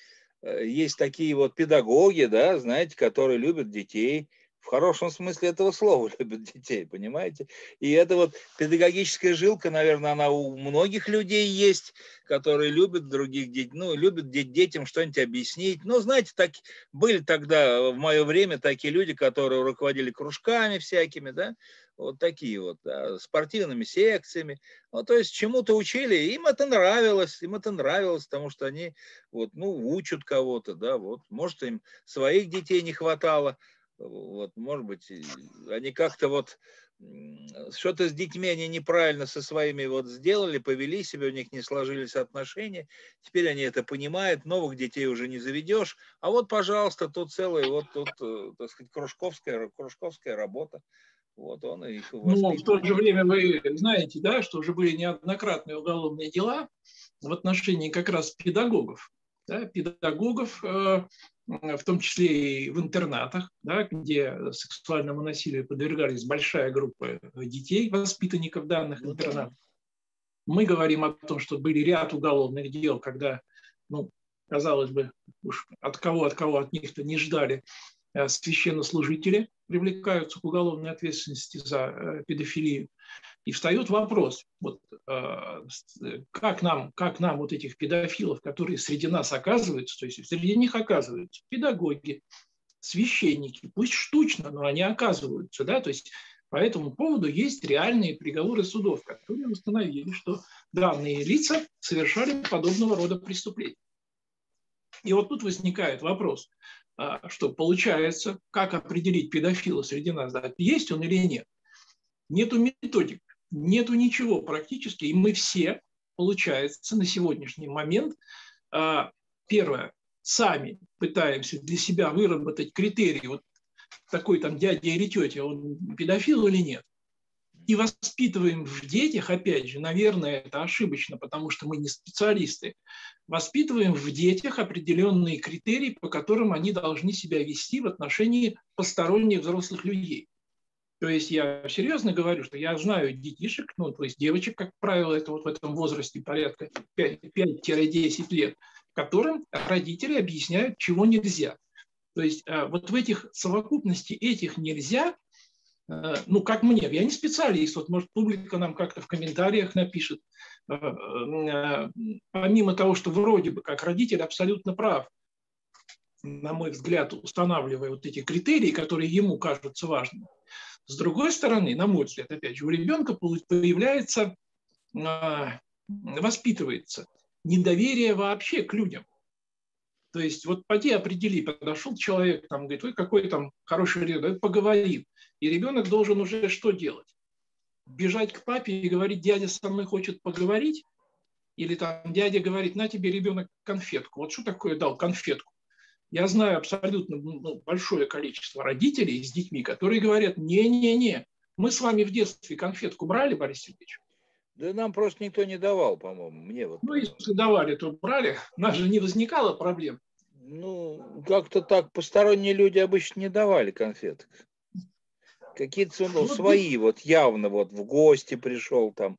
есть такие вот педагоги, да, знаете, которые любят детей, в хорошем смысле этого слова любят детей, понимаете? И эта вот педагогическая жилка, наверное, она у многих людей есть, которые любят других детей, ну, любят детям что-нибудь объяснить. Ну, знаете, так, были тогда в мое время такие люди, которые руководили кружками всякими, да, вот такие вот, да, спортивными секциями. Ну, то есть чему-то учили, им это нравилось, потому что они вот, ну, учат кого-то, да, вот, может, им своих детей не хватало. Вот, может быть, они как-то вот что-то с детьми они неправильно со своими вот сделали, повели себя, у них не сложились отношения, теперь они это понимают, новых детей уже не заведешь, а вот, пожалуйста, тут целая вот тут, так сказать, кружковская работа. Вот он их воспитывает. Ну, в то же время вы знаете, да, что уже были неоднократные уголовные дела в отношении как раз педагогов, да, в том числе и в интернатах, да, где сексуальному насилию подвергались большая группа детей, воспитанников данных интернатов. Мы говорим о том, что были ряд уголовных дел, когда, ну, казалось бы, уж от них-то не ждали, священнослужители привлекаются к уголовной ответственности за педофилию. И встает вопрос, вот, как нам вот этих педофилов, которые среди нас оказываются, то есть среди них оказываются педагоги, священники, пусть штучно, но они оказываются, да, то есть по этому поводу есть реальные приговоры судов, которые установили, что данные лица совершали подобного рода преступления. И вот тут возникает вопрос, что получается, как определить педофила среди нас, да, есть он или нет. Нету методик, нету ничего практически, и мы все, получается, на сегодняшний момент, первое, сами пытаемся для себя выработать критерии. Вот такой там дядя или тетя, он педофил или нет. И воспитываем в детях, опять же, наверное, это ошибочно, потому что мы не специалисты, воспитываем в детях определенные критерии, по которым они должны себя вести в отношении посторонних взрослых людей. То есть я серьезно говорю, что я знаю детишек, ну, то есть девочек, как правило, это вот в этом возрасте порядка 5-10 лет, которым родители объясняют, чего нельзя. То есть вот в этих совокупности этих нельзя, ну, как мне, я не специалист, вот, может, публика нам как-то в комментариях напишет, помимо того, что вроде бы как родитель абсолютно прав, на мой взгляд, устанавливая вот эти критерии, которые ему кажутся важными. С другой стороны, на мой взгляд, опять же, у ребенка появляется, воспитывается недоверие вообще к людям. То есть вот поди определи, подошел человек, там, говорит, ой, какой там хороший ребенок, поговорим. И ребенок должен уже что делать? Бежать к папе и говорить, дядя со мной хочет поговорить? Или там дядя говорит, на тебе, ребенок, конфетку. Вот что такое дал конфетку? Я знаю абсолютно большое количество родителей с детьми, которые говорят, не-не-не, мы с вами в детстве конфетку брали, Борис Сергеевич? Да нам просто никто не давал, по-моему, мне вот. Ну, если давали, то брали. У нас же не возникало проблем. Ну, как-то так посторонние люди обычно не давали конфеток. Какие-то свои, вот явно вот в гости пришел там,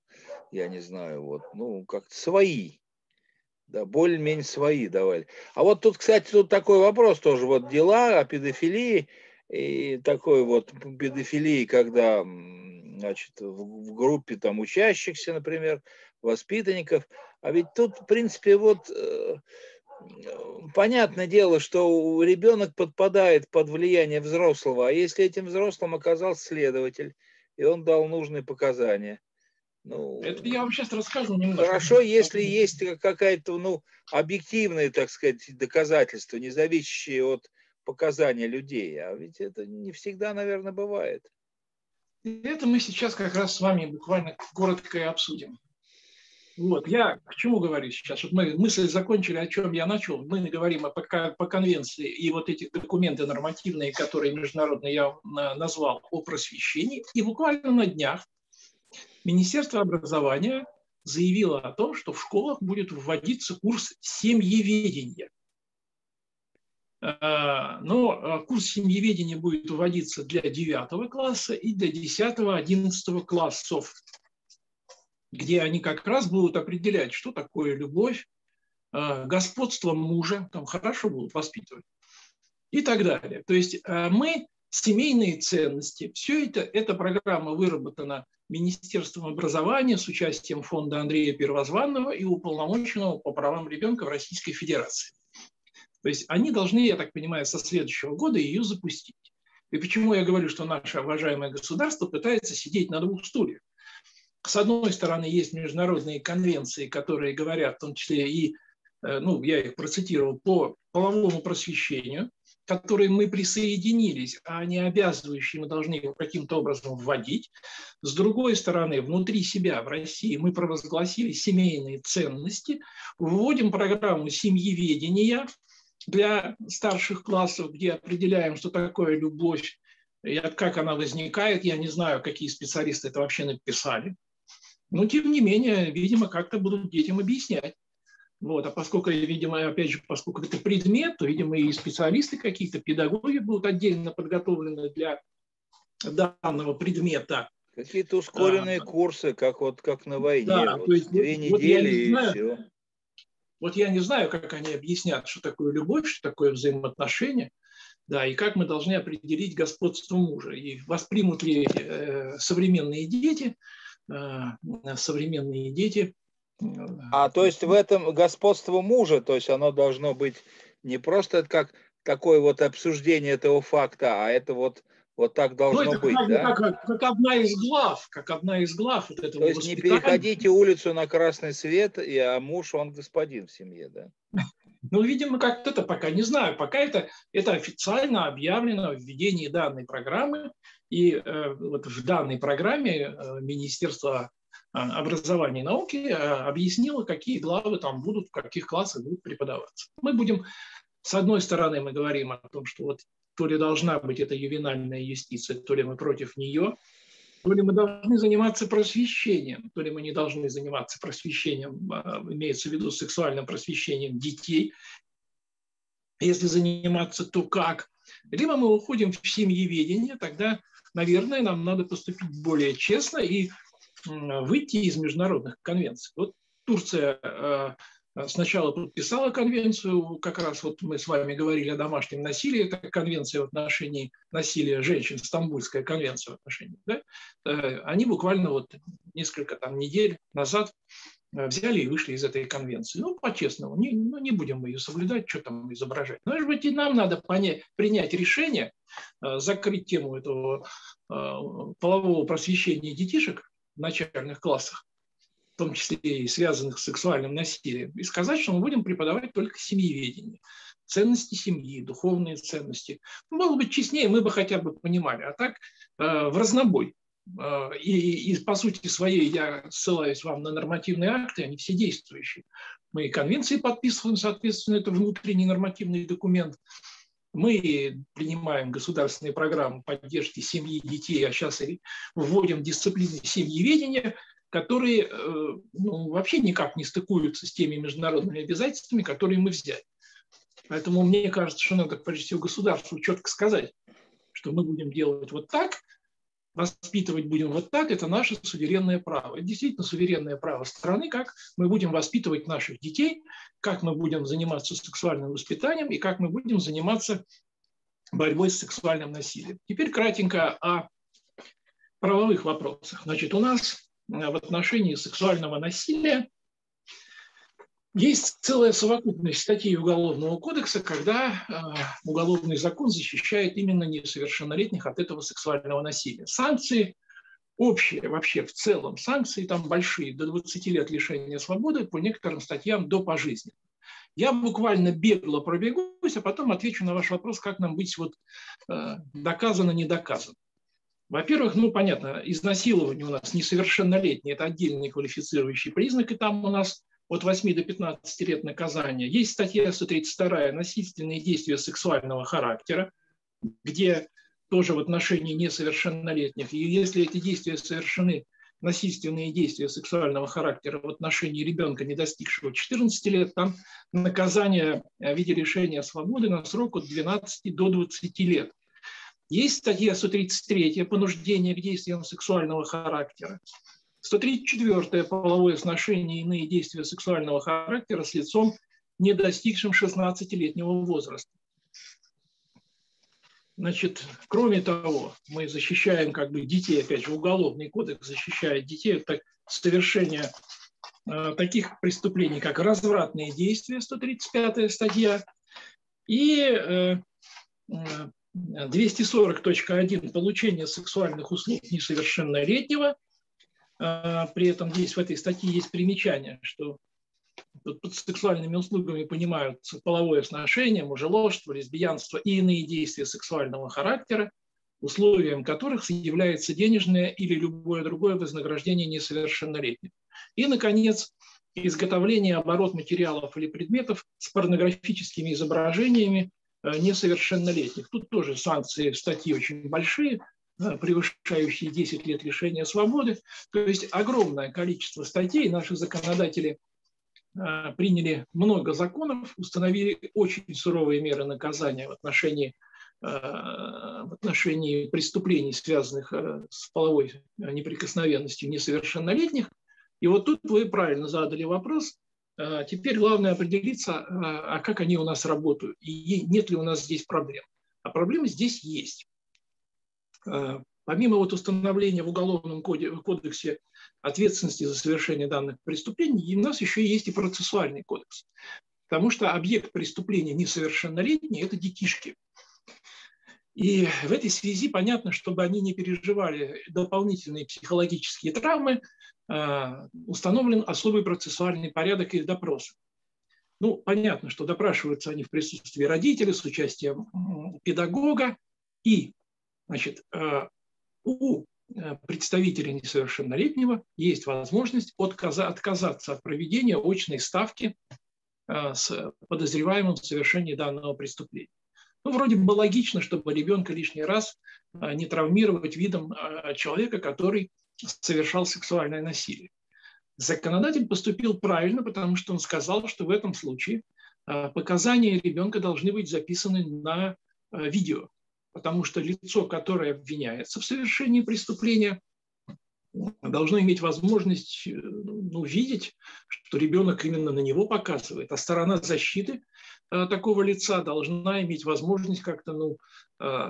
я не знаю, вот, ну, как-то свои. Да, более-менее свои давали. А вот тут, кстати, тут такой вопрос тоже. Вот дела о педофилии и такой вот педофилии, когда, значит, в группе там учащихся, например, воспитанников. А ведь тут, в принципе, вот понятное дело, что ребенок подпадает под влияние взрослого. А если этим взрослым оказался следователь, и он дал нужные показания. Ну, это я вам сейчас расскажу немножко. Хорошо, если есть какая-то, ну, объективное, так сказать, доказательство, не зависящее от показаний людей. А ведь это не всегда, наверное, бывает. Это мы сейчас как раз с вами буквально коротко и обсудим. Вот, я к чему говорю сейчас? Вот мы мысль закончили, о чем я начал. Мы говорим по конвенции и вот эти документы нормативные, которые международные я назвал, о просвещении. И буквально на днях Министерство образования заявило о том, что в школах будет вводиться курс семьеведения. Но курс семьеведения будет вводиться для 9 класса и для 10-11 классов, где они как раз будут определять, что такое любовь, господство мужа, там хорошо будут воспитывать и так далее. То есть мы семейные ценности, все это, эта программа выработана Министерством образования с участием фонда Андрея Первозванного и уполномоченного по правам ребенка в Российской Федерации. То есть они должны, я так понимаю, со следующего года ее запустить. И почему я говорю, что наше уважаемое государство пытается сидеть на двух стульях? С одной стороны, есть международные конвенции, которые говорят, в том числе и, ну, я их процитировал, по половому просвещению, которые мы присоединились, а они обязывающие, мы должны его каким-то образом вводить. С другой стороны, внутри себя в России мы провозгласили семейные ценности, вводим программу семьеведения для старших классов, где определяем, что такое любовь, как она возникает. Я не знаю, какие специалисты это вообще написали. Но, тем не менее, видимо, как-то будут детям объяснять. Вот, а поскольку, видимо, опять же, поскольку это предмет, то, видимо, и специалисты какие-то, педагоги будут отдельно подготовлены для данного предмета. Какие-то ускоренные курсы, как на войне. Да, вот, то есть, 2 недели вот и все. Вот я не знаю, как они объяснят, что такое любовь, что такое взаимоотношения, да, и как мы должны определить господство мужа. И воспримут ли современные дети. А то есть в этом господство мужа, то есть оно должно быть не просто как такое вот обсуждение этого факта, а это вот так должно быть, да? Как одна из глав вот этого. То есть не переходите улицу на красный свет, а муж, он господин в семье, да? Ну, видимо, как-то это пока не знаю. Пока это официально объявлено в введении данной программы. И вот в данной программе Министерство образования и науки объяснила, какие главы там будут, в каких классах будут преподаваться. Мы будем, с одной стороны, мы говорим о том, что вот то ли должна быть эта ювенальная юстиция, то ли мы против нее, то ли мы должны заниматься просвещением, то ли мы не должны заниматься просвещением, имеется в виду сексуальным просвещением детей. Если заниматься, то как? Либо мы уходим в семьеведение, тогда, наверное, нам надо поступить более честно и выйти из международных конвенций. Вот Турция сначала подписала конвенцию, как раз вот мы с вами говорили о домашнем насилии, это конвенция в отношении насилия женщин, Стамбульская конвенция в отношении, да? Они буквально вот несколько там недель назад взяли и вышли из этой конвенции. Ну, по-честному, не будем мы ее соблюдать, что там изображать. Может быть, и нам надо принять решение, закрыть тему этого полового просвещения детишек в начальных классах, в том числе и связанных с сексуальным насилием, и сказать, что мы будем преподавать только семьеведение, ценности семьи, духовные ценности. Было бы честнее, мы бы хотя бы понимали, а так в разнобой. И по сути своей я ссылаюсь вам на нормативные акты, они все действующие. Мы и конвенции подписываем, соответственно, это внутренний нормативный документ. Мы принимаем государственные программы поддержки семьи, детей, а сейчас и вводим дисциплины семьеведения, которые вообще никак не стыкуются с теми международными обязательствами, которые мы взяли. Поэтому мне кажется, что надо, прежде всего, государству четко сказать, что мы будем делать вот так, воспитывать будем вот так, это наше суверенное право. Это действительно суверенное право страны, как мы будем воспитывать наших детей, как мы будем заниматься сексуальным воспитанием и как мы будем заниматься борьбой с сексуальным насилием. Теперь кратенько о правовых вопросах. Значит, у нас в отношении сексуального насилия есть целая совокупность статей Уголовного кодекса, когда уголовный закон защищает именно несовершеннолетних от этого сексуального насилия. Санкции общие, вообще в целом, санкции там большие, до 20 лет лишения свободы, по некоторым статьям до пожизненного. Я буквально бегло пробегусь, а потом отвечу на ваш вопрос, как нам быть вот, доказано, не доказано. Во-первых, понятно, изнасилование у нас несовершеннолетнее, это отдельный квалифицирующий признак, и там у нас от 8 до 15 лет наказания. Есть статья 132 «Насильственные действия сексуального характера», где тоже в отношении несовершеннолетних. И если эти действия совершены, насильственные действия сексуального характера в отношении ребенка, не достигшего 14 лет, там наказание в виде лишения свободы на срок от 12 до 20 лет. Есть статья 133 «Понуждение к действиям сексуального характера». 134-е половое сношение и иные действия сексуального характера с лицом, не достигшим 16-летнего возраста. Значит, кроме того, мы защищаем детей, опять же, Уголовный кодекс защищает детей от совершения таких преступлений, как развратные действия, 135-я статья, и 240.1 получение сексуальных услуг несовершеннолетнего. При этом здесь в этой статье есть примечание, что под сексуальными услугами понимаются половое сношение, мужеложство, лесбиянство и иные действия сексуального характера, условием которых является денежное или любое другое вознаграждение несовершеннолетних. И, наконец, изготовление и оборот материалов или предметов с порнографическими изображениями несовершеннолетних. Тут тоже санкции в статье очень большие, превышающие 10 лет лишения свободы. То есть огромное количество статей. Наши законодатели приняли много законов, установили очень суровые меры наказания в отношении преступлений, связанных с половой неприкосновенностью несовершеннолетних. И вот тут вы правильно задали вопрос. Теперь главное определиться, а как они у нас работают, и нет ли у нас здесь проблем. А проблемы здесь есть. Помимо установления в Уголовном кодексе ответственности за совершение данных преступлений, у нас еще есть и процессуальный кодекс. Потому что объект преступления несовершеннолетний – это детишки. И в этой связи понятно, чтобы они не переживали дополнительные психологические травмы, установлен особый процессуальный порядок их допроса. Ну, понятно, что допрашиваются они в присутствии родителей с участием педагога и... Значит, у представителя несовершеннолетнего есть возможность отказаться от проведения очной ставки с подозреваемым в совершении данного преступления. Ну, вроде бы логично, чтобы ребенка лишний раз не травмировать видом человека, который совершал сексуальное насилие. Законодатель поступил правильно, потому что он сказал, что в этом случае показания ребенка должны быть записаны на видео, потому что лицо, которое обвиняется в совершении преступления, должно иметь возможность видеть, что ребенок именно на него показывает, а сторона защиты такого лица должна иметь возможность как-то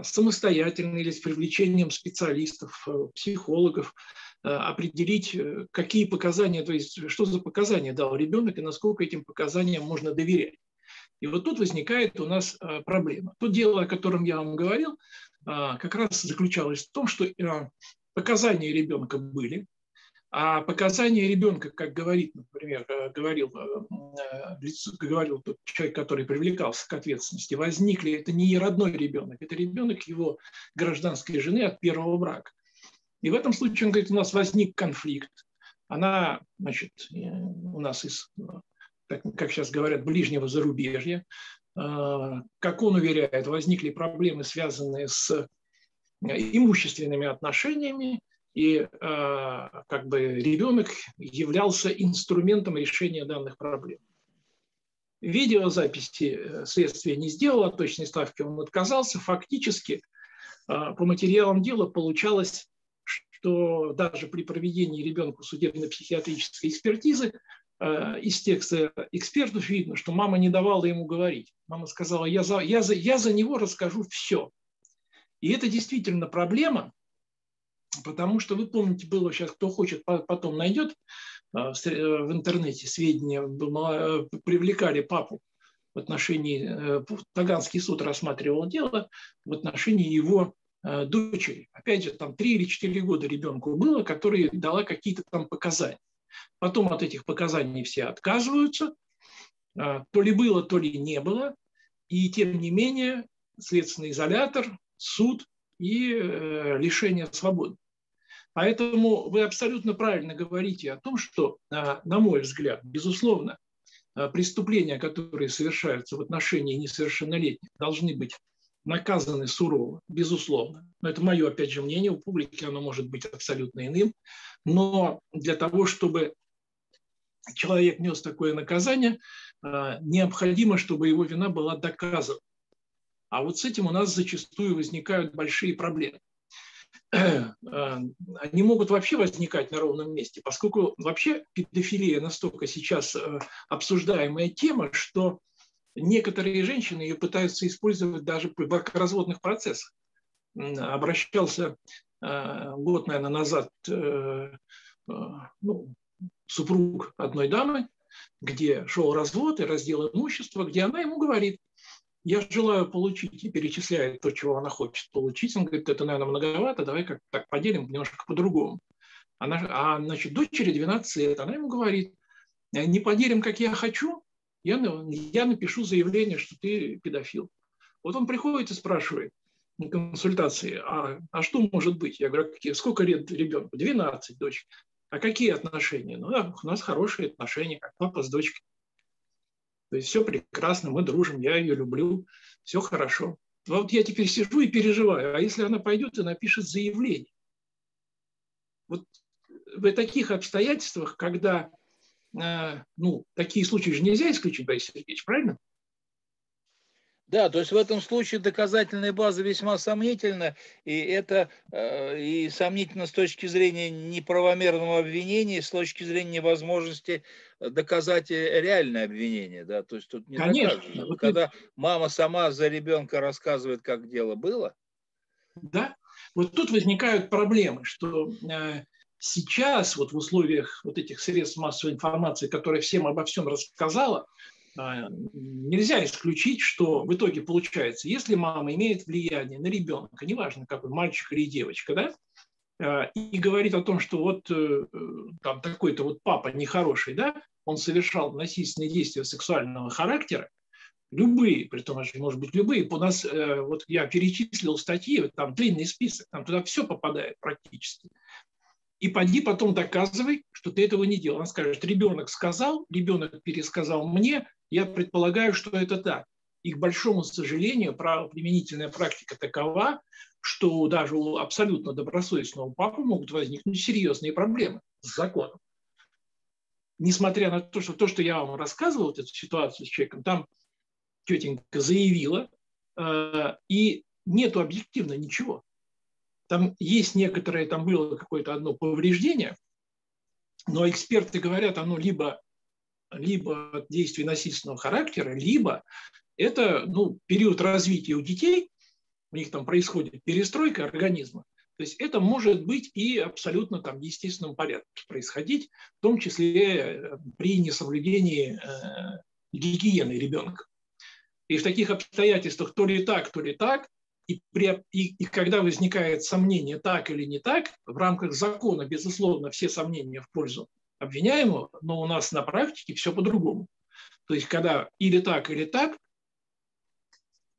самостоятельно или с привлечением специалистов, психологов определить, какие показания, то есть что за показания дал ребенок и насколько этим показаниям можно доверять. И вот тут возникает у нас проблема. То дело, о котором я вам говорил, как раз заключалось в том, что показания ребенка были, а показания ребенка, как говорил тот человек, который привлекался к ответственности, возникли, это не родной ребенок, это ребенок его гражданской жены от первого брака. И в этом случае, он говорит, у нас возник конфликт. Она, значит, у нас из, как сейчас говорят, ближнего зарубежья, как он уверяет, возникли проблемы, связанные с имущественными отношениями, и как бы ребенок являлся инструментом решения данных проблем. Видеозаписи следствие не сделало, от точной ставки он отказался. Фактически по материалам дела получалось, что даже при проведении ребенку судебно-психиатрической экспертизы из текста экспертов видно, что мама не давала ему говорить. Мама сказала, я за него расскажу все. И это действительно проблема, потому что, вы помните, было сейчас, кто хочет, потом найдет в интернете сведения, привлекали папу в отношении, Таганский суд рассматривал дело в отношении его дочери. Опять же, там 3 или 4 года ребенку было, которая дала какие-то там показания. Потом от этих показаний все отказываются, то ли было, то ли не было, и тем не менее следственный изолятор, суд и лишение свободы. Поэтому вы абсолютно правильно говорите о том, что, на мой взгляд, безусловно, преступления, которые совершаются в отношении несовершеннолетних, должны быть наказаны сурово, безусловно. Но это мое, опять же, мнение, у публики оно может быть абсолютно иным. Но для того, чтобы человек нес такое наказание, необходимо, чтобы его вина была доказана. А вот с этим у нас зачастую возникают большие проблемы. Они могут вообще возникать на ровном месте, поскольку вообще педофилия настолько сейчас обсуждаемая тема, что некоторые женщины ее пытаются использовать даже при бракоразводных процессах. Обращался год, наверное, назад супруг одной дамы, где шел развод и раздел имущества, где она ему говорит: я желаю получить, и перечисляет то, чего она хочет получить. Он говорит, это, наверное, многовато, давай как-то так поделим немножко по-другому. Значит, дочери 12 лет, она ему говорит, не поделим, как я хочу, я напишу заявление, что ты педофил. Вот он приходит и спрашивает на консультации, а что может быть? Я говорю, сколько лет ребенку? 12, дочь. А какие отношения? Ну, да, у нас хорошие отношения, как папа с дочкой. То есть все прекрасно, мы дружим, я ее люблю, все хорошо. Вот я теперь сижу и переживаю, а если она пойдет и напишет заявление? Вот в таких обстоятельствах, когда, такие случаи же нельзя исключить, Борис Сергеевич, правильно? Да, то есть в этом случае доказательная база весьма сомнительна, и это сомнительно с точки зрения неправомерного обвинения, с точки зрения невозможности доказать реальное обвинение. Да? То есть тут не докажешь. Вот когда мама сама за ребенка рассказывает, как дело было. Да, вот тут возникают проблемы, что сейчас вот в условиях вот этих средств массовой информации, которые всем обо всем рассказала, нельзя исключить, что в итоге получается, если мама имеет влияние на ребенка, неважно, какой мальчик или девочка, да, и говорит о том, что вот там такой-то вот папа нехороший, да, он совершал насильственные действия сексуального характера, любые, при том, может быть, любые, у нас, вот я перечислил статьи, там длинный список, там туда все попадает практически. И поди потом доказывай, что ты этого не делал. Он скажет, ребенок сказал, ребенок пересказал мне, я предполагаю, что это так. И, к большому сожалению, правоприменительная практика такова, что даже у абсолютно добросовестного папы могут возникнуть серьезные проблемы с законом. Несмотря на то, что я вам рассказывал, вот эту ситуацию с человеком, там тетенька заявила, и нету объективно ничего. Там есть некоторое, там было какое-то одно повреждение, но эксперты говорят, оно либо от действий насильственного характера, либо это период развития у детей, у них там происходит перестройка организма. То есть это может быть и абсолютно там в естественном порядке происходить, в том числе при несоблюдении гигиены ребенка. И в таких обстоятельствах то ли так, и когда возникает сомнение так или не так, в рамках закона, безусловно, все сомнения в пользу обвиняемого, но у нас на практике все по-другому. То есть когда или так,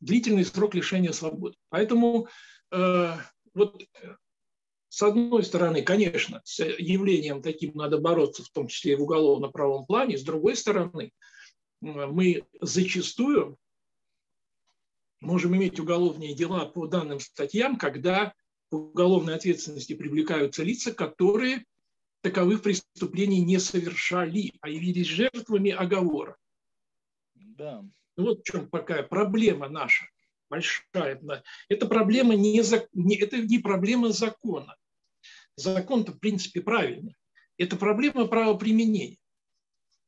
длительный срок лишения свободы. Поэтому вот с одной стороны, конечно, с явлением таким надо бороться, в том числе и в уголовно-правовом плане, с другой стороны, мы зачастую можем иметь уголовные дела по данным статьям, когда к уголовной ответственности привлекаются лица, которые таковых преступлений не совершали, а явились жертвами оговора. Да. Вот в чем какая проблема наша большая. Это проблема это не проблема закона. Закон-то, в принципе, правильный. Это проблема правоприменения,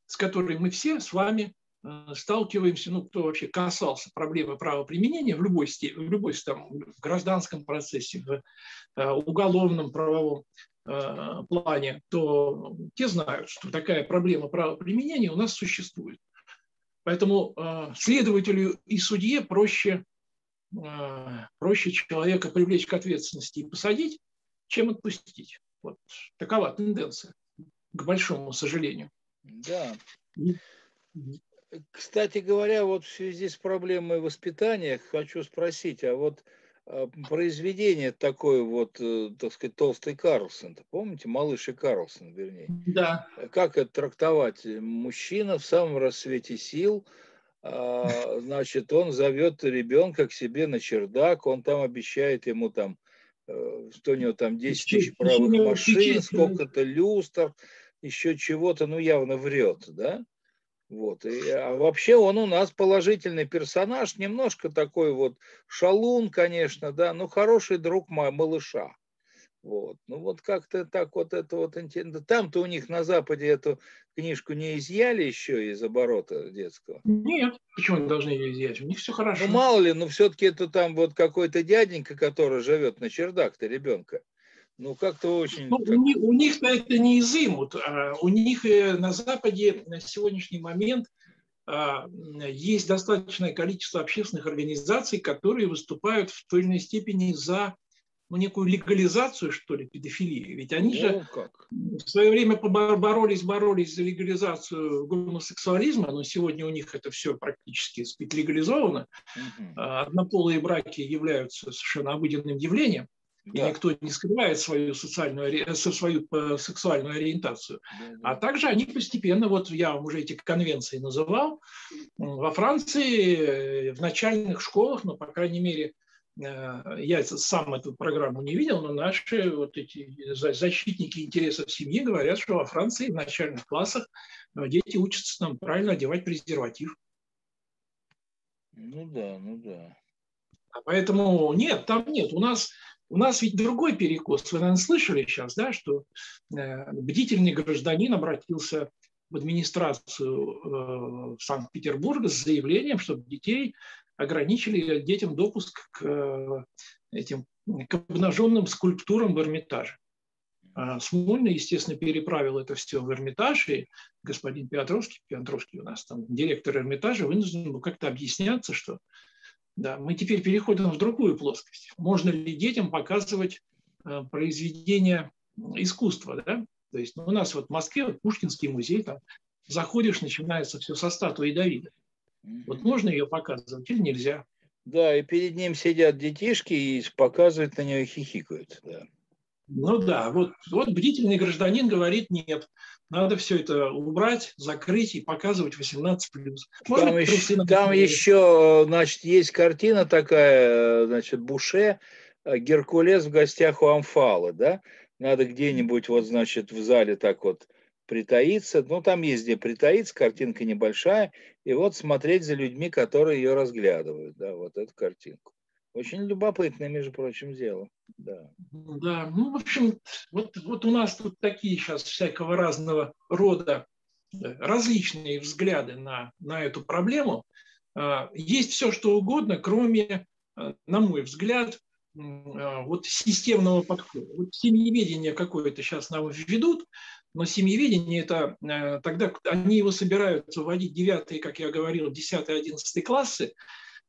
с которой мы все с вами сталкиваемся, кто вообще касался проблемы правоприменения в любой степени, в гражданском процессе, в уголовном правовом плане, то те знают, что такая проблема правоприменения у нас существует. Поэтому следователю и судье проще человека привлечь к ответственности и посадить, чем отпустить. Вот такова тенденция, к большому сожалению. Да. Кстати говоря, вот в связи с проблемой воспитания хочу спросить, а вот произведение такое вот, так сказать, Толстой Карлсон, помните, «Малыш и Карлсон», вернее. Да. Как это трактовать? Мужчина в самом расцвете сил, значит, он зовет ребенка к себе на чердак, он там обещает ему там, что у него там 10 тысяч правых машин, сколько-то люстр, еще чего-то, явно врет, да? Вот. А вообще он у нас положительный персонаж, немножко такой вот шалун, конечно, да, но хороший друг малыша. Вот. Вот как-то так вот это вот интересно. Там-то у них на Западе эту книжку не изъяли еще из оборота детского? Нет, почему они должны ее изъять? У них все хорошо. Ну, мало ли, но все-таки это там вот какой-то дяденька, который живет на чердак-то ребенка. Ну, как-то очень... У них-то это не изымут. У них на Западе на сегодняшний момент есть достаточное количество общественных организаций, которые выступают в той или иной степени за некую легализацию, что ли, педофилии. Ведь они в свое время боролись за легализацию гомосексуализма, но сегодня у них это все практически легализовано. Угу. Однополые браки являются совершенно обыденным явлением. И да. Никто не скрывает свою сексуальную ориентацию. Да. А также они постепенно, вот я вам уже эти конвенции называл, во Франции в начальных школах, по крайней мере, я сам эту программу не видел, но наши вот эти защитники интересов семьи говорят, что во Франции в начальных классах дети учатся там правильно одевать презерватив. Ну да, ну да. Поэтому нет, там нет. У нас ведь другой перекос. Вы, наверное, слышали сейчас, да, что бдительный гражданин обратился в администрацию Санкт-Петербурга с заявлением, чтобы детей ограничили, детям допуск к обнаженным скульптурам в Эрмитаже. Смольный, естественно, переправил это все в Эрмитаж, и господин Пиотровский у нас там директор Эрмитажа, вынужден был как-то объясняться, что да, мы теперь переходим в другую плоскость. Можно ли детям показывать произведения искусства? Да? То есть у нас в Москве Пушкинский музей, там заходишь, начинается все со статуи Давида. Вот можно ее показывать или нельзя? Да, и перед ним сидят детишки и показывают на нее, хихикают. Да. Ну да, вот бдительный гражданин говорит: нет, надо все это убрать, закрыть и показывать 18+. Там еще, значит, есть картина такая, значит, Буше, Геркулес в гостях у Амфалы, да? Надо где-нибудь, вот, значит, в зале так вот притаиться, ну, там есть где притаиться, картинка небольшая, и вот смотреть за людьми, которые ее разглядывают, да, вот эту картинку. Очень любопытное, между прочим, дело. Да, да, ну, в общем, вот у нас тут такие сейчас всякого разного рода различные взгляды на эту проблему. Есть все, что угодно, кроме, на мой взгляд, вот системного подхода. Вот семьеведение какое-то сейчас нам введут, но семьеведение – это тогда они его собираются вводить 9, как я говорил, 10, 11 классы.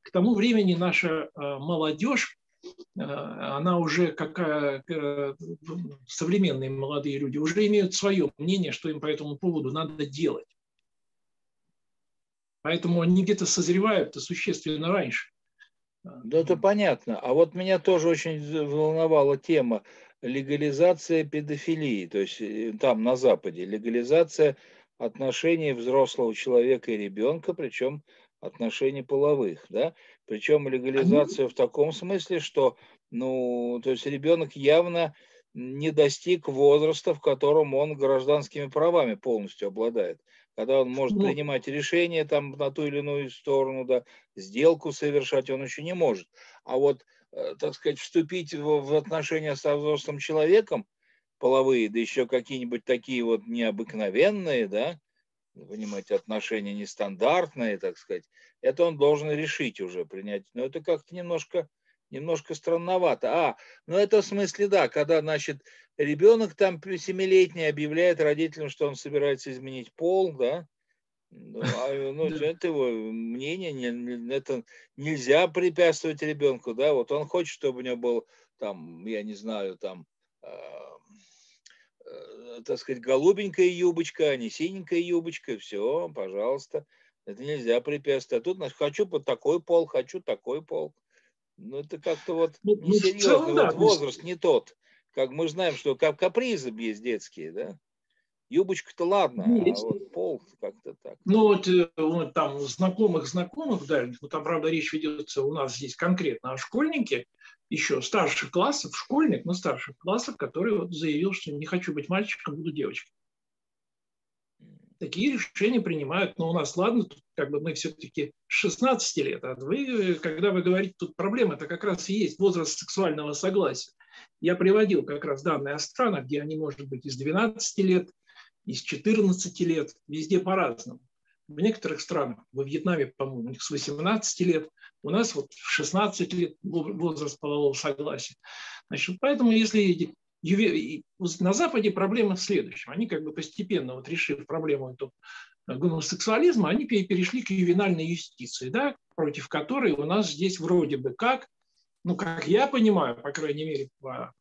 К тому времени наша молодежь, она уже, как современные молодые люди, уже имеют свое мнение, что им по этому поводу надо делать. Поэтому они где-то созревают-то существенно раньше. Да, это понятно. А вот меня тоже очень волновала тема легализация педофилии, то есть там на Западе легализация отношений взрослого человека и ребенка, причем отношений половых, да, причем легализация в таком смысле, что, ну, то есть ребенок явно не достиг возраста, в котором он гражданскими правами полностью обладает, когда он может принимать решения там на ту или иную сторону, да, сделку совершать он еще не может. А вот, так сказать, вступить в отношения со взрослым человеком, половые, да еще какие-нибудь такие вот необыкновенные, да, понимаете, отношения нестандартные, так сказать, это он должен решить уже, принять. Но это как-то немножко странновато. Ну это в смысле, да, когда, значит, ребенок там 7-летний объявляет родителям, что он собирается изменить пол, да, ну, это его мнение, это нельзя препятствовать ребенку, да, вот он хочет, чтобы у него был там, я не знаю, там, так сказать, голубенькая юбочка, а не синенькая юбочка, все, пожалуйста, это нельзя препятствовать. А тут хочу под такой пол, хочу такой пол. Ну, это как-то вот несерьезно, да, вот возраст не тот. Как мы знаем, что капризы есть детские, да? Юбочка-то ладно, а вот пол как-то так. Ну, вот там знакомых, да, ну, там, правда, речь ведется у нас здесь конкретно о школьнике, еще старших классов, школьник, но старших классов, который вот заявил, что не хочу быть мальчиком, буду девочкой. Такие решения принимают, но у нас, ладно, тут, как бы мы все-таки 16 лет, а вы, когда вы говорите, тут проблема, это как раз и есть возраст сексуального согласия. Я приводил как раз данные о странах, где они, может быть, из 12 лет, из 14 лет, везде по-разному. В некоторых странах, во Вьетнаме, по-моему, у них с 18 лет, у нас вот в 16 лет возраст полового согласия. Значит, поэтому если на Западе проблема в следующем. Они как бы постепенно, вот решив проблему эту гомосексуализма, они перешли к ювенальной юстиции, да, против которой у нас здесь вроде бы как, ну, как я понимаю, по крайней мере, по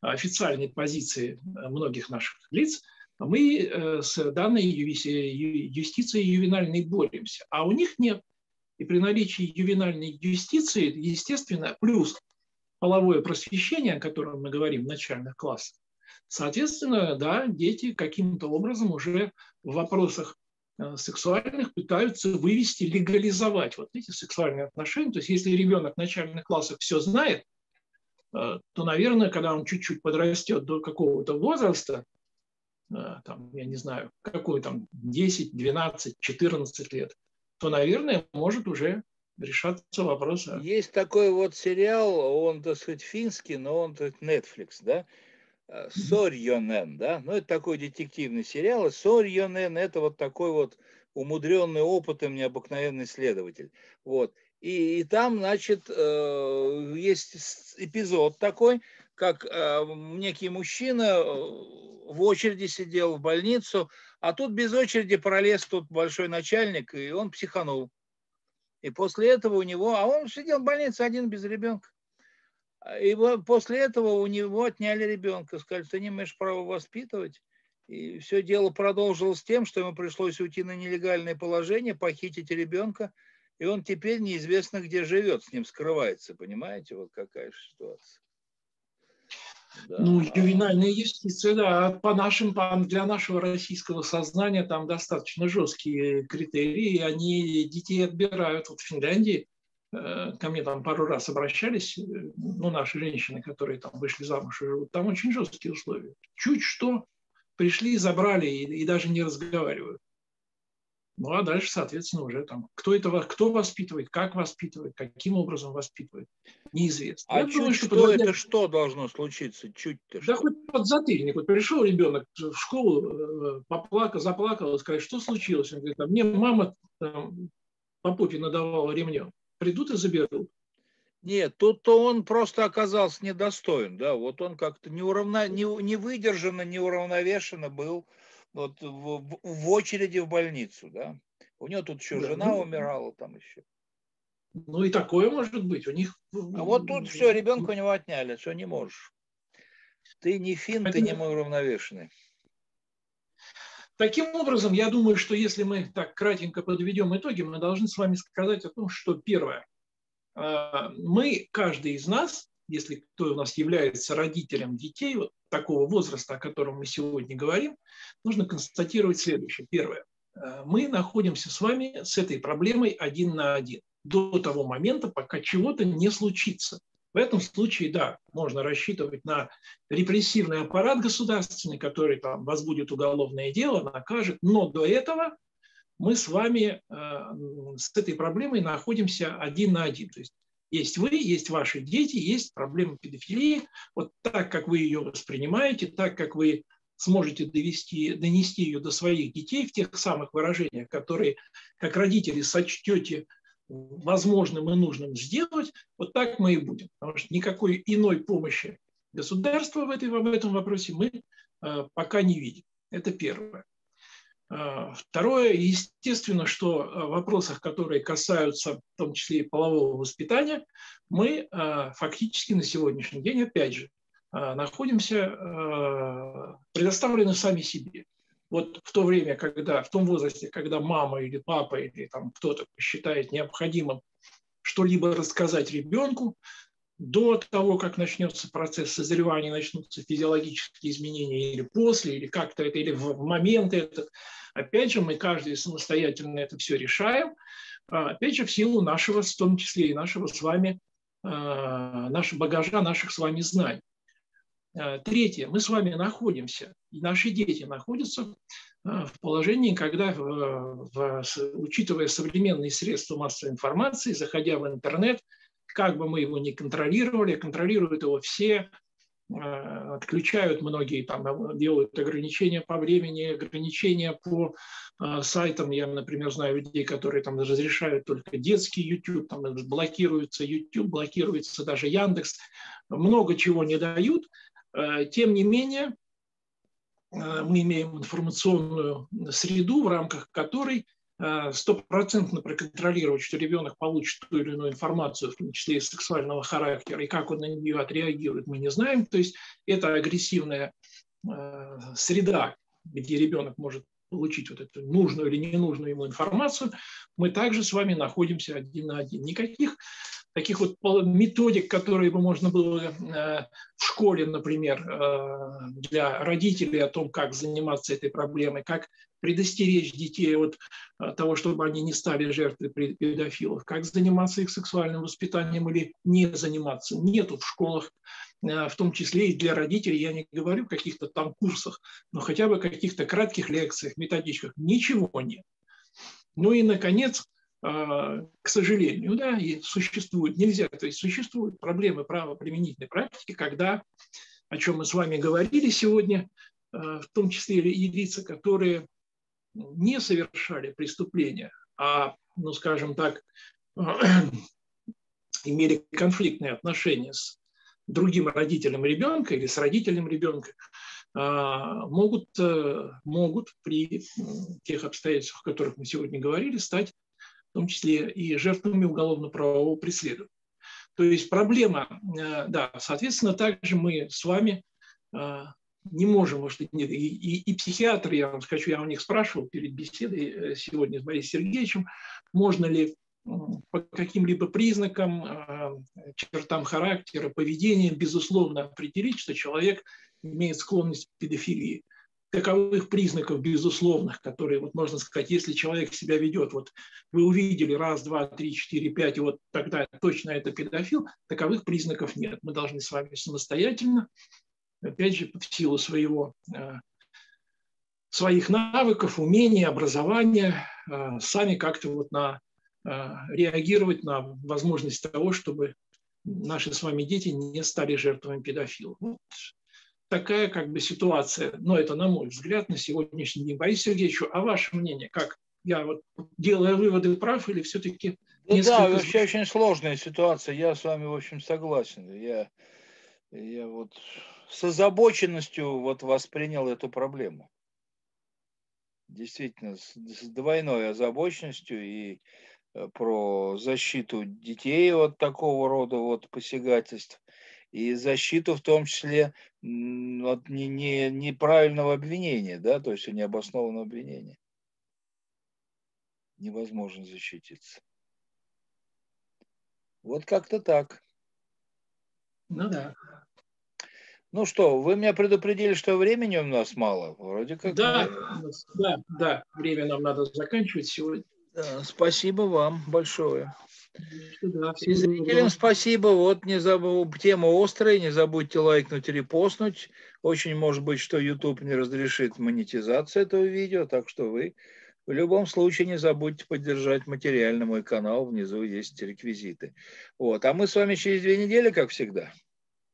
официальной позиции многих наших лиц, мы с данной юстицией ювенальной боремся, а у них нет. И при наличии ювенальной юстиции, естественно, плюс половое просвещение, о котором мы говорим в начальных классах, соответственно, да, дети каким-то образом уже в вопросах сексуальных пытаются вывести, легализовать вот эти сексуальные отношения. То есть если ребенок в начальных классах все знает, то, наверное, когда он чуть-чуть подрастет до какого-то возраста, там, я не знаю, какой там, 10, 12, 14 лет, то, наверное, может уже решаться вопрос. Есть такой вот сериал, он, так сказать, финский, но он, так сказать, Netflix, да, Сорьонен, да, ну, это такой детективный сериал, и Сорьонен – это вот такой вот умудренный опытом необыкновенный следователь, вот, и там, значит, есть эпизод такой, как некий мужчина в очереди сидел в больницу, а тут без очереди пролез тут большой начальник, и он психанул. И после этого у него, а он сидел в больнице один без ребенка, и после этого у него отняли ребенка, сказали, ты не имеешь права воспитывать. И все дело продолжилось тем, что ему пришлось уйти на нелегальное положение, похитить ребенка, и он теперь неизвестно где живет, с ним скрывается, понимаете, вот какая ситуация. Да. Ну, ювенальная юстиция, да, для нашего российского сознания там достаточно жесткие критерии, они детей отбирают. Вот в Финляндии ко мне там пару раз обращались, ну, наши женщины, которые там вышли замуж и живут, там очень жесткие условия. Чуть что, пришли, забрали и даже не разговаривают. Ну, а дальше, соответственно, уже там, кто воспитывает, как воспитывает, каким образом воспитывает, неизвестно. А что должно случиться? Чуть-то да что? Хоть подзатыльник. Вот пришел ребенок в школу, заплакал, сказал, что случилось? Он говорит, а мне мама там, по попе надавала ремнем. Придут и заберут. Нет, тут-то он просто оказался недостоин. Да? Вот он как-то невыдержанно, неуравновешенно был. Вот в очереди в больницу, да. У него тут еще жена умирала там еще. Ну и такое может быть. У них... А вот тут все, ребенка у него отняли, все, не можешь. Ты не фин, ты не уравновешенный. Таким образом, я думаю, что если мы так кратенько подведем итоги, мы должны с вами сказать о том, что первое. Мы, каждый из нас, если кто у нас является родителем детей вот такого возраста, о котором мы сегодня говорим, нужно констатировать следующее. Первое. Мы находимся с вами с этой проблемой один на один до того момента, пока чего-то не случится. В этом случае, да, можно рассчитывать на репрессивный аппарат государственный, который там возбудит уголовное дело, накажет, но до этого мы с вами с этой проблемой находимся один на один. То есть есть вы, есть ваши дети, есть проблема педофилии. Вот так, как вы ее воспринимаете, так, как вы сможете донести ее до своих детей в тех самых выражениях, которые, как родители, сочтете возможным и нужным сделать, вот так мы и будем. Потому что никакой иной помощи государства в этом вопросе мы пока не видим. Это первое. Второе, естественно, что в вопросах, которые касаются, в том числе и полового воспитания, мы фактически на сегодняшний день, опять же, находимся предоставлены сами себе. Вот в то время, когда, в том возрасте, когда мама или папа или там кто-то считает необходимым что-либо рассказать ребенку, до того, как начнется процесс созревания, начнутся физиологические изменения, или после, или как-то это, или в момент это. Опять же, мы каждый самостоятельно это все решаем. Опять же, в силу нашего, в том числе и нашего с вами, нашего багажа, наших с вами знаний. Третье, мы с вами находимся, и наши дети находятся в положении, когда, учитывая современные средства массовой информации, заходя в интернет, как бы мы его ни контролировали, контролируют его все, отключают многие, там, делают ограничения по времени, ограничения по сайтам. Я, например, знаю людей, которые там разрешают только детский YouTube, там блокируется YouTube, блокируется даже Яндекс. Много чего не дают. Тем не менее, мы имеем информационную среду, в рамках которой стопроцентно проконтролировать, что ребенок получит ту или иную информацию, в том числе и сексуального характера, и как он на нее отреагирует, мы не знаем. То есть это агрессивная среда, где ребенок может получить вот эту нужную или ненужную ему информацию. Мы также с вами находимся один на один. Никаких таких вот методик, которые бы можно было в школе, например, для родителей о том, как заниматься этой проблемой, как предостеречь детей от того, чтобы они не стали жертвой педофилов, как заниматься их сексуальным воспитанием или не заниматься. Нету в школах, в том числе и для родителей, я не говорю о каких-то там курсах, но хотя бы каких-то кратких лекциях, методичках, ничего нет. Ну и, наконец, к сожалению, да, и существует, нельзя, то есть существуют проблемы правоприменительной практики, когда, о чем мы с вами говорили сегодня, в том числе и лица, которые не совершали преступления, а, ну, скажем так, имели конфликтные отношения с другим родителем ребенка или с родителем ребенка, могут при тех обстоятельствах, о которых мы сегодня говорили, стать в том числе и жертвами уголовно-правового преследования. То есть проблема, да, соответственно, также мы с вами не можем, может, и психиатры, я вам скажу, я у них спрашивал перед беседой сегодня с Борисом Сергеевичем, можно ли по каким-либо признакам, чертам характера, поведения, безусловно, определить, что человек имеет склонность к педофилии. Таковых признаков безусловных, которые, вот можно сказать, если человек себя ведет, вот вы увидели раз, два, три, четыре, пять, и вот тогда точно это педофил, таковых признаков нет. Мы должны с вами самостоятельно, опять же, в силу своих навыков, умений, образования, сами как-то вот реагировать на возможность того, чтобы наши с вами дети не стали жертвами педофилов. Вот. Такая как бы ситуация, но это, на мой взгляд, на сегодняшний день. Борис Сергеевич, а ваше мнение, как я вот делаю выводы, прав или все-таки... Ну да, вообще очень сложная ситуация, я с вами, в общем, согласен. Я вот с озабоченностью вот воспринял эту проблему. Действительно, с двойной озабоченностью и про защиту детей от такого рода вот посягательств, и защиту в том числе от неправильного обвинения, да, то есть необоснованного обвинения. Невозможно защититься. Вот как-то так. Ну да. Ну что, вы меня предупредили, что времени у нас мало. Вроде как. Да, да, да, время нам надо заканчивать сегодня. Да, спасибо вам большое. Да, и зрителям спасибо. Вот не забыл, тема острая, не забудьте лайкнуть, репостнуть. Очень может быть, что YouTube не разрешит монетизацию этого видео, так что вы в любом случае не забудьте поддержать материально мой канал, внизу есть реквизиты. Вот. А мы с вами через 2 недели, как всегда.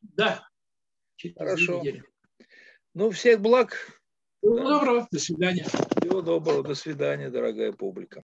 Да. Хорошо. Ну, всех благ. Всего доброго. До свидания. Всего доброго. До свидания, дорогая публика.